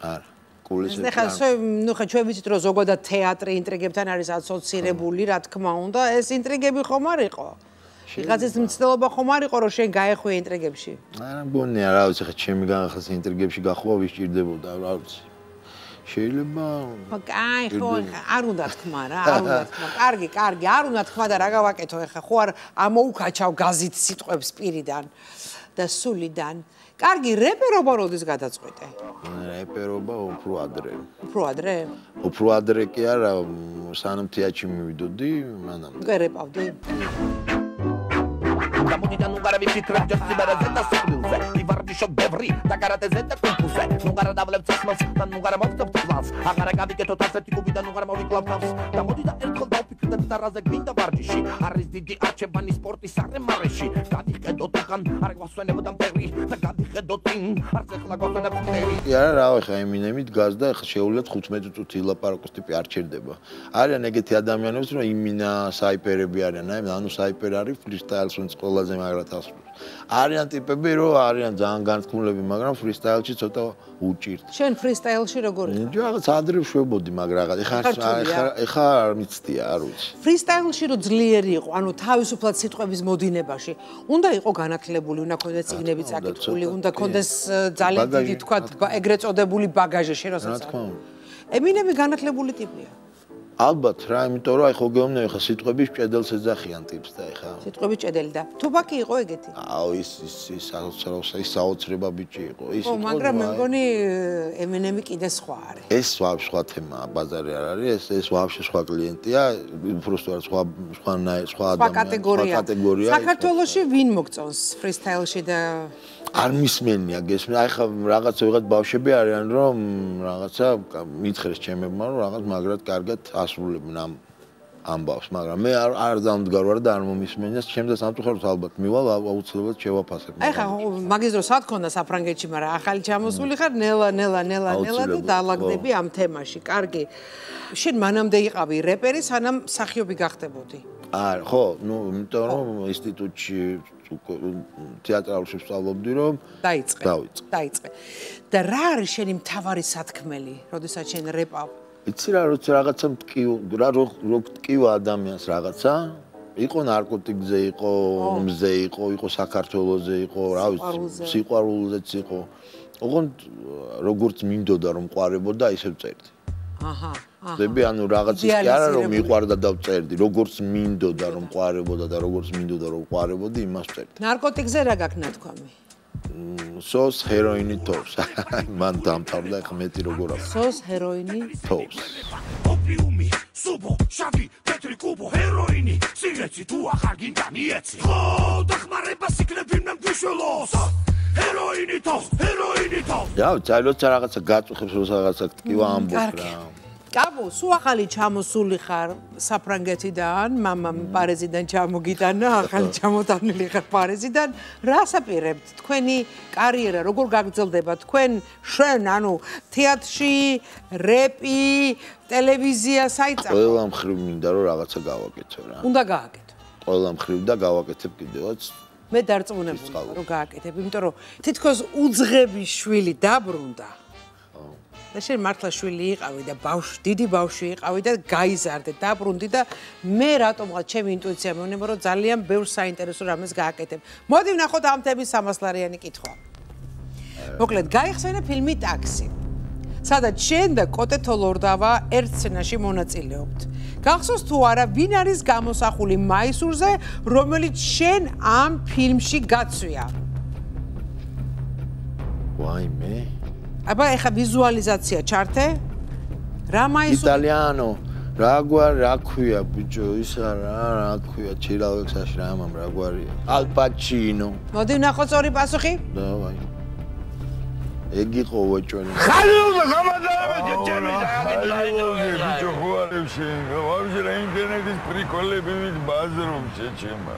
არა. ნახე, ჩვენ ვიცით, რომ ზოგადად თეატრი ინტრიგებთან არის ასოცირებული, რა თქმა უნდა, ეს ინტრიგები ხომ არ იყო? ვიღაცის მცდელობა ხომ არ იყო, რომ შენ გაეხვია ინტრიგებში? არა, მგონია, რა ვიცი, ხა ჩემი განახილს ინტრიგებში გახვა ვისჭირდებოდა, რა ვიცი. შეიძლება აი, ხო, არ უნდა თქმა რა, არ უნდა თქმა. კარგი, არ უნდა თქმა და რა გავაკეთო ეხა, ხო არ ამოუკაჩავ გაზით სიტყვებს პირიდან და სულიდან. კარგი, რეპერობა როდის გადაწყვიტე? რეპერობა უფრო ადრე. უფრო ადრე კი არა, სანამ თეატრში მივიდოდი, მანამდე. გერეპავდი. გამოდი და ნუ გარავიფიქრებ ჯასტიბერაზე და სიკვდილზე. ივარდიშო ბევრი და გარატეზე და კუმპუზე. ნუ გარადავლებ წასმელს და ნუ გარავაკვდებ თვალს. აღარა გავიკეთოთ ასეთი კუბი და ნუ გარავიკლავ თავს. გამოდი და ერთხელ დავფიქრდეთ და რაზე გვინდა ვარჯიში. არის დიდი არჩევანი სპორტის არემარეში. გადიხედოთ უკან, არ გვასვენებდა მტერი და გადიხედოთინ, არც ახლა გვასვენებ მტერი. არა, რა ხა იმინემით გაზდა, ხა შეუძლია 15 წუთი ილაპარაკოს ტიპი არ ჩერდება. არიან ეგეთი ადამიანებს, რომ იმინა საიპერები არიან, ანუ საიპერი არის ფრისტაილს უნდა ყველაზე მაგრად ასრულებს. არიან ტიპები, რომ არიან ძალიან განთქმულები, მაგრამ ფრისტაილში ცოტა უჭირთ. შენ ფრისტაილში როგორ ხარ? რაღაც ადრე შვებოდი, მაგრამ ხა არ მიცდია, არ ვიცი. ფრისტაილში რო ძლიერი იყო, ანუ თავისუფლად სიტყვების მოდინებაში, უნდა იყო განათლებული, უნდა კონდეს წიგნები წაკითხული, უნდა კონდეს ძალიან დიდი თქვა ეგრეთ წოდებული ბაგაჟი შენასაც. ემინემი განათლებული ტიპია. ალბათ რა, იმიტომ რომ ხო გეუბნები ხა სიტყვების ჭედელს ეძახიან ტიპს და ხა. სიტყვები ჭედელი და თუბაკი იყო ეგეთი. აუ ის საოცრება ბიჭი იყო. ის იყო. მაგრამ მე მგონი ემინემი კიდე სხვა არის. ეს ვაფშე სხვა თემაა, ბაზარი არ არის, ეს ვაფშე სხვა კლიენტია, უბრალოდ არ სხვა ადამიანები, სხვა კატეგორია. საქართველოში ვინ მოგწონს ფრისტაილში და არ მისმენია გესმის. აი ხა რაღაცა ვიღაც ბავშვები არიან რომ რაღაცა მითხრეს ჩემებმა რომ რაღაც მაგრად კარგად ასრულებენ ამ ბავშვს, მაგრამ მე არ დამდგარ ვარ და არ მომისმენია. ჩემს და სამწუხაროდ ალბათ მივალ აუცილებლად შევაფასებ. აი ხა მაგისტრო სად ქონდა საფრანგეთში, მაგრამ ახალი ჩამოსული ხარ ნელა და დაალაგდები ამ თემაში. კარგი. შენ მანამდე იყავი რეპერი, სანამ მსახიობი გახდებოდი. არა, ხო, იმიტომ რომ ინსტიტუტში თეატრალში ვსწავლობდი, რომ დაიწყე. და რა არის შენი მთავარი სათქმელი, როდესაც შენ რეპავ? იცი რა, როცა რაღაცა მტკივა ადამიანს რაღაცა, იყო ნარკოტიკზე, იყო ომზე, იყო საქართველოზე, იყო, რა ვიცი, სიყვარულზეც იყო. ოღონდ როგორც მინდოდა რომ ყვარებოდა, ისევ წერდი. აჰა. ხდები, ანუ რაღაცის კი არა რომ მიყვარდა და ვწერდი, როგორც მინდოდა რომ ყვარებოდა და როგორც მინდოდა რომ ყვარებოდი, იმას ვწერდი. ნარკოტიკზე რა გაქვს ნათქვამი? სოს, ჰეროინი, თოვს. მან დამთავრდა ხა მეტი როგორ აქვს. სოს, ჰეროინი, თოვს. ოპიუმი, სუბო, შავი, პეტრი კუბო, ჰეროინი, სიგრეთი თუ ახარ გინდანი ეცი. ხო, დახმარებას იქნებ ვინმე მგვიშველოს. ჰეროინი, თოვს, ჰეროინი, თოვს. რა ვიცი, როცა რაღაცა გაწუხებს, როცა რაღაცა ტკივა ამბობს რა. კაბუ სულ ახალი ჩამოსული ხარ საფრანგეთიდან, მამამ პარიზიდან ჩამოგიტანა, ახალი ჩამოტანილი ხარ პარიზიდან. რას აპირებთ? თქვენი კარიერა როგორ გაგრძელდება? თქვენ შენ, ანუ თეატრში, რეპი, ტელევიზია, საიტა. ყველა მხრივ მინდა რომ რაღაცა გავაკეთო რა. უნდა გააკეთო. ყველა მხრივ და გავაკეთებ კიდევაც. მე დარწმუნებული ვარ რომ გააკეთებ, იმიტომ რომ თითქოს უძღები შვილი დაბრუნდა. და შენ მართლა შვილი იყავი და ბავშვი, დიდი ბავშვი იყავი და გაიზარდე, დაბრუნდი და მე რატომღაც ჩემი ინტუიცია მეუბნება რომ ძალიან ბევრ საინტერესო რამეს გააკეთებ. მოდი ვნახოთ ამ თემის 300-ლარიანი კითხვა. მოკლედ, გაიხსენე ფილმი ტაქსი, სადაც შენ და კოტეტო ლორდავა ერთ სცენაში მონაწილეობთ. გახსოვს თუ არა ვინ არის გამოსახული მაისურზე, რომელიც შენ ამ ფილმში გაცვია? ვაიმე Aba ეხა ვიზუალიზაცია ჩართე რა მაისო იტალიანო რაგვარ რა ქვია ბიჭო ის არა რა ქვია ჩირავექსაში რა მამ რაგვარია ალ პაჩინო მოდი ვნახოთ ორი პასუხი დავაი ეგ იყო ვაჭვენი ხალუმა გამადავე ჩემი დააგეთ ბიჭო ხო არის შენ ვაფშე რა ინტერნეტის პრიკოლები ვით ბაზრობ შეჩემა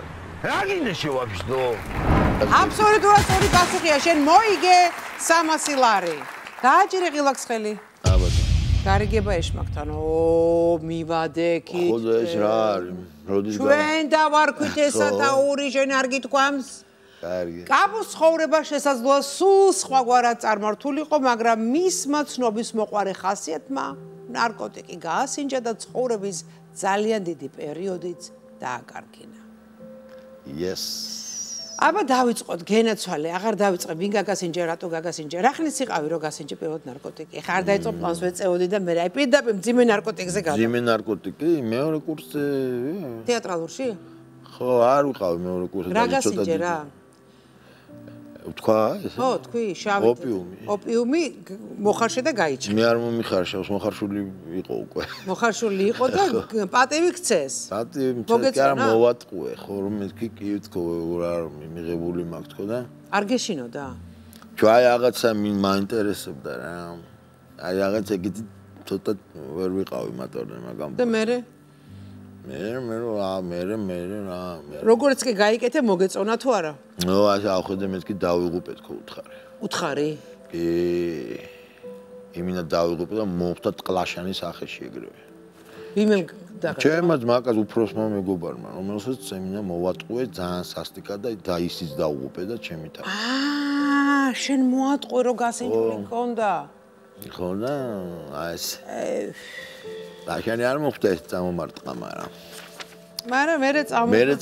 რა გინდა შევაფშდო აბსოლუტურად ორი პასუხია შენ მოიგე 300 ლარი გააჭირე ღილაკსხელი. აბა. გარიგება ეშმაკთან. ო, მივადე კი. ხო და ეს რა არის? როდის და ჩვენ დავარქვით ესათა ორი შენ არ გითქვამს? კარგი. კაბუს ცხოვრება შესაძლოა სულ სხვაგვარად წარმართულიყო, მაგრამ მისმა ცნობის მოყარე ხასიათმა ნარკოტიკი გაასინჯა და ცხოვრების ძალიან დიდი პერიოდიც დააკარგინა. Yes. აბა დავიწყოთ გენაცვალე, აღარ დავიწყე, ვინ გაგასინჯა, რატო გაგასინჯა. რა ხნის იყავი რომ გასინჯა პირველად ნარკოტიკი? ხარ დაიწყო პლანს ვეწეოდი და მე რა პირდაპირ ძიმე ნარკოტიკზე გადა. ძიმე ნარკოტიკი მეორე კურსზე თეატრალურში? ხო, არ ვიყავი მეორე კურსზე. რა გასინჯა რა? თქვა ესე? ხო, თქვი, შავი. ოპიუმი. ოპიუმი მოხარშე და გაიჭრა. მე არ მომიხარშავს, მოხარშული იყო უკვე. მოხარშული იყო და პატივი ქცეს. პატივი ქცეს, არ მოვატყუე, ხო, მეთქი კი ვთქო, რა მიღებული მაქვს თქო და არ გეშინოდა? ჩვენ რაღაცა მაინტერესებდა რა. აი რაღაც ეგეთი ცოტა ვერ ვიყავი მატორზე, მაგრამ და მე მე რა. როგორც კი გაიკეთე მოგეწონა თუ არა? ნო, ასე ახოდე მეთქი დავიღუპე თქო უთხარი. უთხარი? კი. იმინა დავიღუპე და მოვხდა ტყლაშანის ახეში ეგრევე. ვიმემ დაგა. ჩემმა ძმაკას უფროსმა მეგობარმა, რომელსაც ემინა მოვატყუე ძალიან სასტიკად და დაისიც დაუღუპე და ჩემი თავი. აა, შენ მოატყუე რომ გასინჯული მქონდა. ხო და აი ეს დაშანი არ მოხდა ეს წამომარტყა, მაგრამ მერე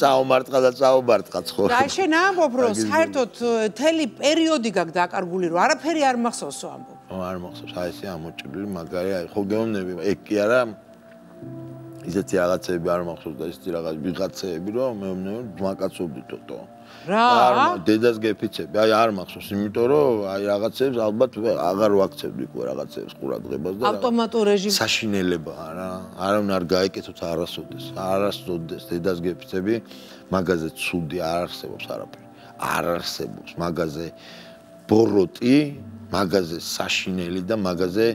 წამომარტყა და წამომარტყა ხო. დაშენ ამბობ, რომ საერთოდ მთელი პერიოდი გაგ დაკარგული, რომ არაფერი არ მახსოვსო ამბობ. არ მახსოვს, აი ესე ამოჭრილი მაგარი, აი ხო გეუბნები, ეგ კი არა. ისეთი რაღაცები არ მახსოვს და ისეთი რაღაც ვიღაცები, რომ მეუბნები ძმაკაცობდი თოთო. რა? დედას გეფიცები, აი არ მახსოვს, იმიტომ რომ აი რაღაცებს ალბათ აღარ ვაქცევდი უკვე რაღაცებს ყურადღებას და ავტომატურ რეჟიმში საშინელებაა რა. არავინ არ გაიკეთოთ არასოდეს. არასოდეს დედას გეფიცები, მაგაზე ცუდი არ არსებობს არაფერი. არ არსებობს მაგაზე ბოროტი, მაგაზე საშინელი და მაგაზე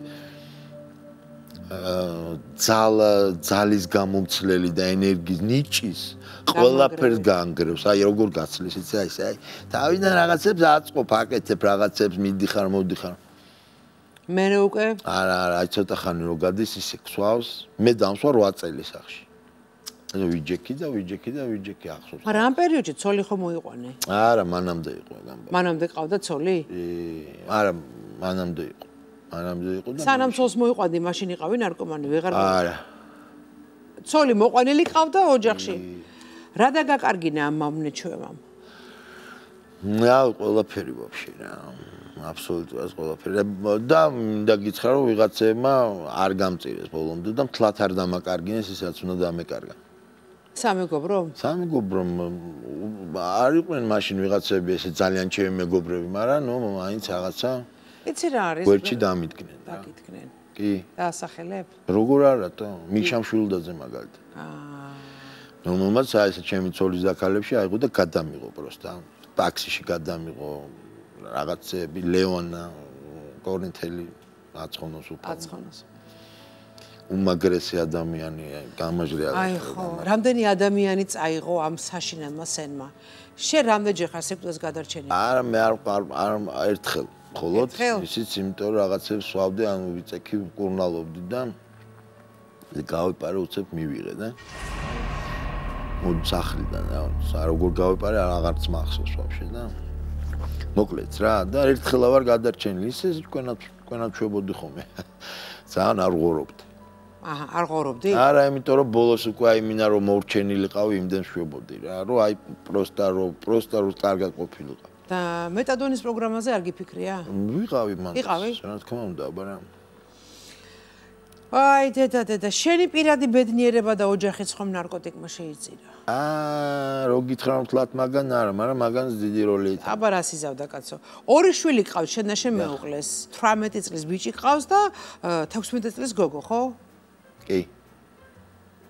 ძალის გამომცლელი და ენერგიის ნიჭის ყველაფერს გაანგრევს. აი როგორ გაცლის იცი აი ესე. თავიდან რაღაცებს აწყობ, აკეთებ რაღაცებს, მიდიხარ, მოდიხარ. მე უკვე? არა, აი ცოტა ხანი რო გადის ისე ქსვავს. მე დამსვა 8 წელი სახში. ვიჯექი ახსოვს. მაგრამ ამ პერიოდში ცოლი ხომ მოიყვანე? არა, მანამდე იყო გამბა. მანამდე ყავდა ცოლი? არა, მანამდე იყო. არამზე იყო და სანამ ცოლს მოიყვანდი, მაშინ იყავი ნარკომანი, ვეღარ მოვიდა. არა. ცოლი მოყვანილი ყავდა ოჯახში. რა დაგაკარგინა ამ მავნეჩვევამ? რა, ყველაფერი ვაფშე რა. აბსოლუტურად ყველაფერი. და მინდა გითხრა, რომ ვიღაცებმა არ გამწირეს ბოლომდე და მთლად არ დამაკარგინეს, ისაც უნდა დამეკარგა. სამეგობრო? სამეგობრო არ იყვნენ მაშინ ვიღაცები ესე ძალიან ჩემი მეგობრები, მაგრამ ნუ აინც რაღაცა იცი რა არის? გვერდში დამიდგნენ და გიდგნენ. კი. დაასახელებ? როგორ არა თო? მიშამშვილდაძე მაგალითად. აა. რომელმაც აი ეს ჩემი ცოლის დაკალებში აიღო და გადამიღო პროსტა. ტაქსიში გადამიღო რაღაცები ლეონა კორნიტელი აცხონოს უფრო. აცხონოს. უმაგრესი ადამიანი გამაჟრია. Აი ხო, რამდენი ადამიანი წაიღო ამ საშინელმა სენმა. Შენ რამდენჯერ ხარ სიკვდილს გადარჩენილი? არა, მე არ ერთხელ. Ხოლოდ ისიც იმიტომ რაღაცებს სვავდი, ანუ ვიწექი კურნალობდი და გავიპარე უცებ მივიღე და მოსახლიდან რა, როგორ გავიპარე აღარც მახსოვს ვაფშე და მოკლედ რა და ერთხელ ავარ გადარჩენილი, ისე თქვენად შვებოდი ხოლმე. Ძალიან არ ღორობდი. აჰა, არ ღორობდი? არა, იმიტომ რომ ბოლოს უკვე აი მინა რომ მოურჩენილიყავი, იმდენ შვებოდი რა, რომ აი პროსტა რო კარგად ყოფილიყავი. და მეტადონის პროგრამაზე არ გიფიქრია? ვიყავი მან. იყავი? რა თქმა უნდა, აბა რა. აი, დედა, შენი პირადი ბედნიერება და ოჯახიც ხომ ნარკოტიკმა შეიწირა? რო გითხრამთ ლათ მაგან არა, მაგრამ მაგანს დიდი როლი იყო. აბა რას იზავდა კაცო? ორი შვილი ყავს, შენ და შენ მეუღლეს. 18 წლის ბიჭი ყავს და 16 წლის გოგო, ხო? კი.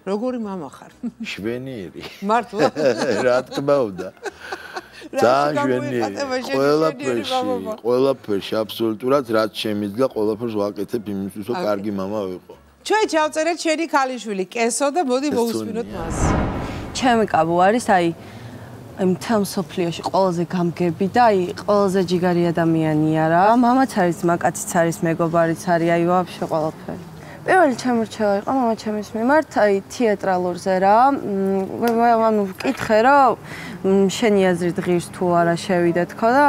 როგორი мама ხარ? შვენიერი. მართლა? რა თქმა უნდა. Ძალიან ყველაფერში, აბსოლუტურად რაც შემიძლია, ყველაფერს ვაკეთებ იმისთვის, რომ კარგი мама ვიყო. Ჩვენ ჩავწერეთ შენი ქალიშვილი, კესო და მოდი მოვუსმინოთ მას. ჩემი კაბუ არის, აი, მთელ მსოფლიოში ყველაზე გამგები და აი, ყველაზე ჯიგარი ადამიანია რა. მამაც არის, მაკაციც არის, მეგობარიც არის, აი, ვაფშე ყველაფერი. Პირველი ჩამორჩევა იყო მამა ჩემს მიმართ, აი თეატრალურზე რა. ანუ ვკითხე რა, შენი აზრით ღირს თუ არა შევიდა თქო და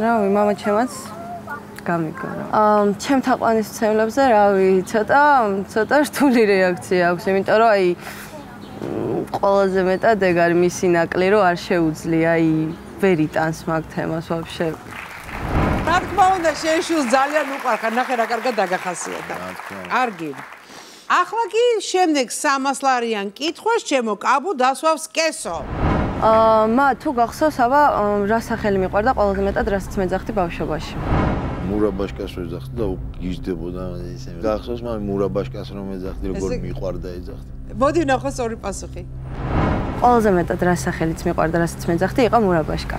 რავი, მამა ჩემაც გამიგო რა. ჩემ თაყვანისმცემლებზე რავი, ცოტა რთული რეაქცია აქვს, იმიტომ რომ აი ყველაზე მეტად ეგ არის მისი ნაკლი, რომ არ შეუძლია აი ვერ იტანს მაგ თემას ვაფშე. რა თქმა უნდა, შენ შულს ძალიან უყვარხარ, ნახე რა კარგად დაგახასიათა. კარგი. ახლა კი შემდეგ 300 ლარიან კითხვას ჩემო კაბუ დასვავს კესო. მა თუ გახსოვს აბა რა სახელი მიყვარდა ყველაზე მეტად, რასაც მეძახდი ბავშვობაში? მურაბაშკას ვეძახდი და გიждებოდა ისე. გახსოვს მე მურაბაშკას რომ მეძახდი, როგორ მიყვარდა ეძახდი. მოდი ნახოს ორი პასუხი. ყველაზე მეტად რა სახელიც მიყვარდა, რასაც მეძახდი, იყო მურაბაშკა.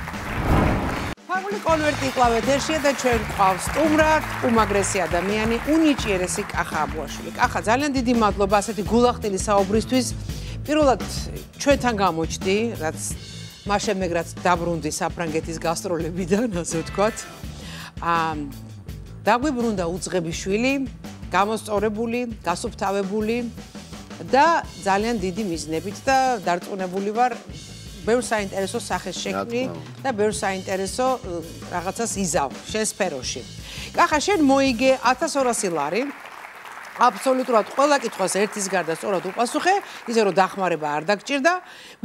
ფაგული კონვერტი კლავ ეთერშია და ჩვენ გვყავს სტუმრად უმაგრესი ადამიანი, უნიჭიერესი კახა აბუაშვილი. კახა, ძალიან დიდი მადლობა ასეთი გულახდელი საუბრისთვის. პირველად ჩვენთან გამოჩდი, რაც მას შემდეგ რაც დაბრუნდი საფრანგეთის გასტროლებიდან, ასე ვთქვათ. დაგვიბრუნდა უძღები შვილი, გამოსწორებული, გასუფთავებული და ძალიან დიდი მიზნებით და დარწმუნებული ვარ ბევრ საინტერესო სახეს შექმნი და ბევრ საინტერესო რაღაცას იზავ შენ სფეროში. კახა, შენ მოიგე 1200 ლარი. აბსოლუტურად ყველა კითხვას ერთის გარდა სწორად უპასუხე, ისე რომ დახმარება არ დაგჭირდა,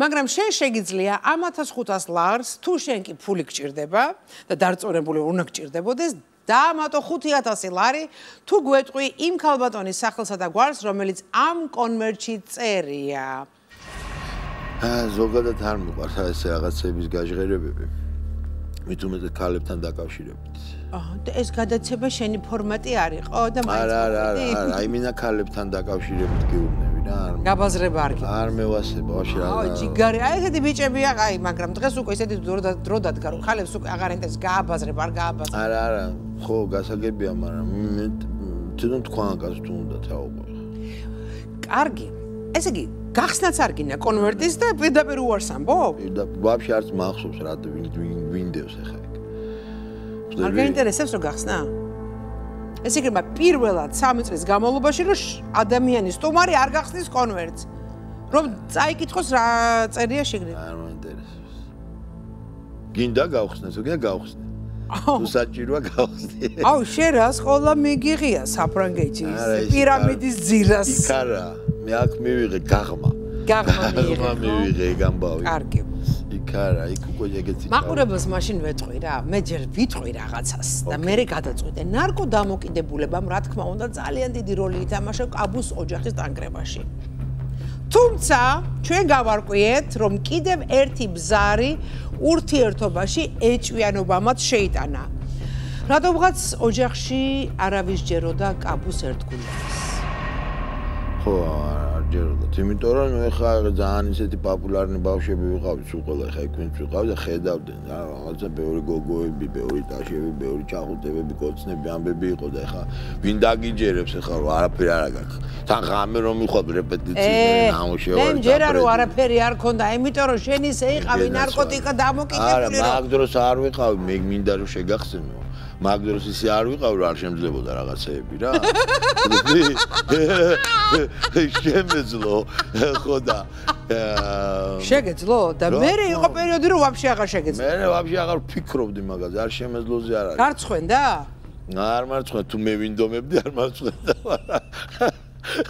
მაგრამ შენ შეგიძლია ამ 1500 ლარს, თუ შენ კი ფული გჭირდება და დარწმუნებული უნდა გჭირდებოდეს, დაამატო 5000 ლარი, თუ გვეტყვი იმ ქალბატონის სახელსა და გვარს, რომელიც ამ კონვერტში წერია. ზოგადად არ მიყვარს ეს რაღაცების გაჟღერებები. მით უმეტეს ქალებთან დაკავშირებით. ეს გადაცემა შენი ფორმატი არ იყო და მაინც არა, აიმინა ქალებთან დაკავშირებით გეუბნები რა, არ გაბაზრება არ გიყო. არ მევასება, ვაფშე რა. აი, ჯიგარი, აი ესეთი ბიჭებია, აი, მაგრამ დღეს უკვე ესეთი დრო დადგარო, ქალებს უკვე აღარ ინტერესს გააბაზრება, არ გააბაზრება. არა, ხო, გასაგებია, მაგრამ მე თვითონ თქვენ კაც თუ უნდა თაობარ. კარგი. ესე იგი გახსნაც არ გინდა კონვერტის და პირდაპირ უარს ამბობ? ვაფშე არც მახსოვს რა ვინდევს ახლა. არ გაინტერესებს რომ გახსნა? ესე იგი პირველად 3 წლის განმავლობაში რომ ადამიანის სტუმარი არ გახსნის კონვერტს, რომ წაიკითხოს რა წერია შეგნით. არ მაინტერესებს. გინდა გავხსნეს, გინდა გავხსნე. თუ საჭიროა გავხსნე. აუ, შე რას ყოლა მიგიღია საფრანგეთის პირამიდის ძირას. იქ არა. მე აქ მივიღე გაღმა. გაღმა მივიღე გამბავი. კარგი. იქ არა, იქ უკვე ეგეც. მაყურებელს მაშინ ვეტყვი რა. მე ჯერ ვიტყვი რაღაცას და მე გადაწყვიტე ნარკოდამოკიდებულებამ, რა თქმა უნდა, ძალიან დიდი როლი ითამაშა კაბუს ოჯახის დანგრევაში. თუმცა, ჩვენ გავარკვიეთ, რომ კიდევ ერთი ბზარი ურთიერთობაში ეჭვიანობამაც შეიტანა. რადგანაც ოჯახში არავის ჯეროდა კაბუს ერთგულებას. ხო, ჯეროდა. იმიტომ რომ ეხა ძალიან ისეთი პოპულარული ბავშვები ვიყავით, უყველა ეხა ეკვინც ვიყავით და ხედავდნენ რა, რაღაცა ბევრი გოგოები, ბევრი ტაშები, ბევრი ჩახუტებები, კოცნები, ამბები იყო და ეხა ვინ დაგიჯერებს ეხა რა არაფერი არ გაქვს. თან ღამე რომ ვიყავ რეპეტიციაზე, ნამუშევარი. მე ჯერ არ არაფერი არ ქონდა, იმიტომ რომ შენ ისე იყავი ნარკოტიკა დამოკიდებული რა. არა, მაგდროს არ ვიყავი, მე მინდა რომ შეგახსენო. მაგდროს ისე არ ვიყავი რა არ შემძლებოდა რაღაცეები რა. შემეძლო ხო და შეგეძლო და მე იყო პერიოდი რომ ვაფშე აღარ შეგეძლო. მე ვაფშე აღარ ფიქრობდი მაგაზე, არ შემეძლოზე არ არის. გარცხვენდა? არ მარცხვენ, თუ მე ვინდომებდი არ მარცხვენდა.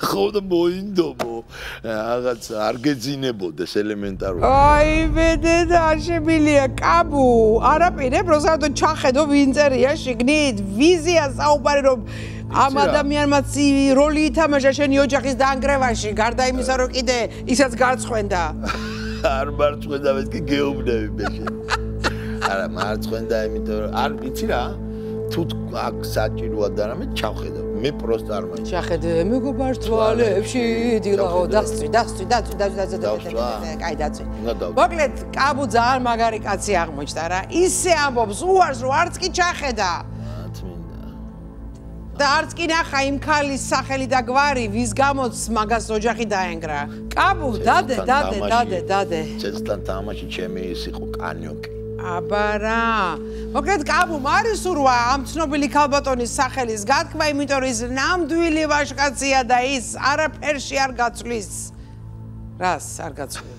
ხო და მოინდობო. რაღაც არ გეძინებოდეს ელემენტარულად. აი მე დედა შებილია კაბუ. არაპირებ, რომ საერთოდ ჩახედო ვინ წერია შიგნით, ვიზია საუბარი რომ ამ ადამიანმაც როლი ითამაშა შენი ოჯახის დაანგრევაში, გარდა იმისა, რომ კიდე ისაც გარცხვენდა. არ მარცხვენდა, მე კი გეუბნები მე შენ. არა, მარცხვენდა, იმიტომ რომ არ ვიცი რა, თუ აქ საჭიროა და რამე ჩავხედავ. მე პროსტ არ მაქვს. ჩახედე მეგობარ თვალებში, დილაო, დაწვი. კაი, დაწვი. მოკლედ, კაბუ ძალიან მაგარი კაცი აღმოჩნდა რა. ისე ამბობს, უარს რო არც კი ჩახედა. და არც კი ნახა იმ ქალის სახელი და გვარი, ვის გამოც მაგას ოჯახი დაენგრა. კაბუ, დადე. წესთან თამაში ჩემი ის იყო კანიონი. აბა რა. მოკლედ კაბუმ არის ურვა ამ ცნობილი ქალბატონის სახელის გათქვა, იმიტომ რომ ის ნამდვილი ვაჟკაცია და ის არაფერში არ გაცვლის. რას არ გაცვლია?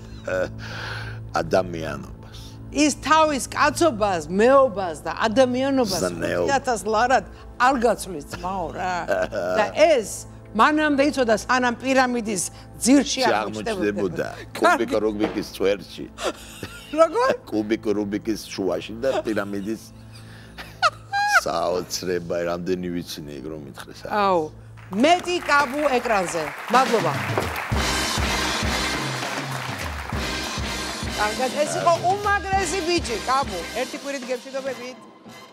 ადამიანობას. ის თავის კაცობას, მეობას და ადამიანობას უწყვეტს ლარად. არ გაცვლის ძმაო რა. და ეს მანამდე იცოდა სანამ პირამიდის ძირში აღმოჩნდებოდა. კუბიკი რუბიკის წვერში. როგორ? კუბიკი რუბიკის შუაში და პირამიდის საოცრება რამდენი ვიცინე ეგ რომ მითხრეს. აუ, მეტი კაბუ ეკრანზე. მადლობა. კარგად, ეს იყო უმაგრესი ბიჭი, კაბუ. ერთი კვირით გემშვიდობებით.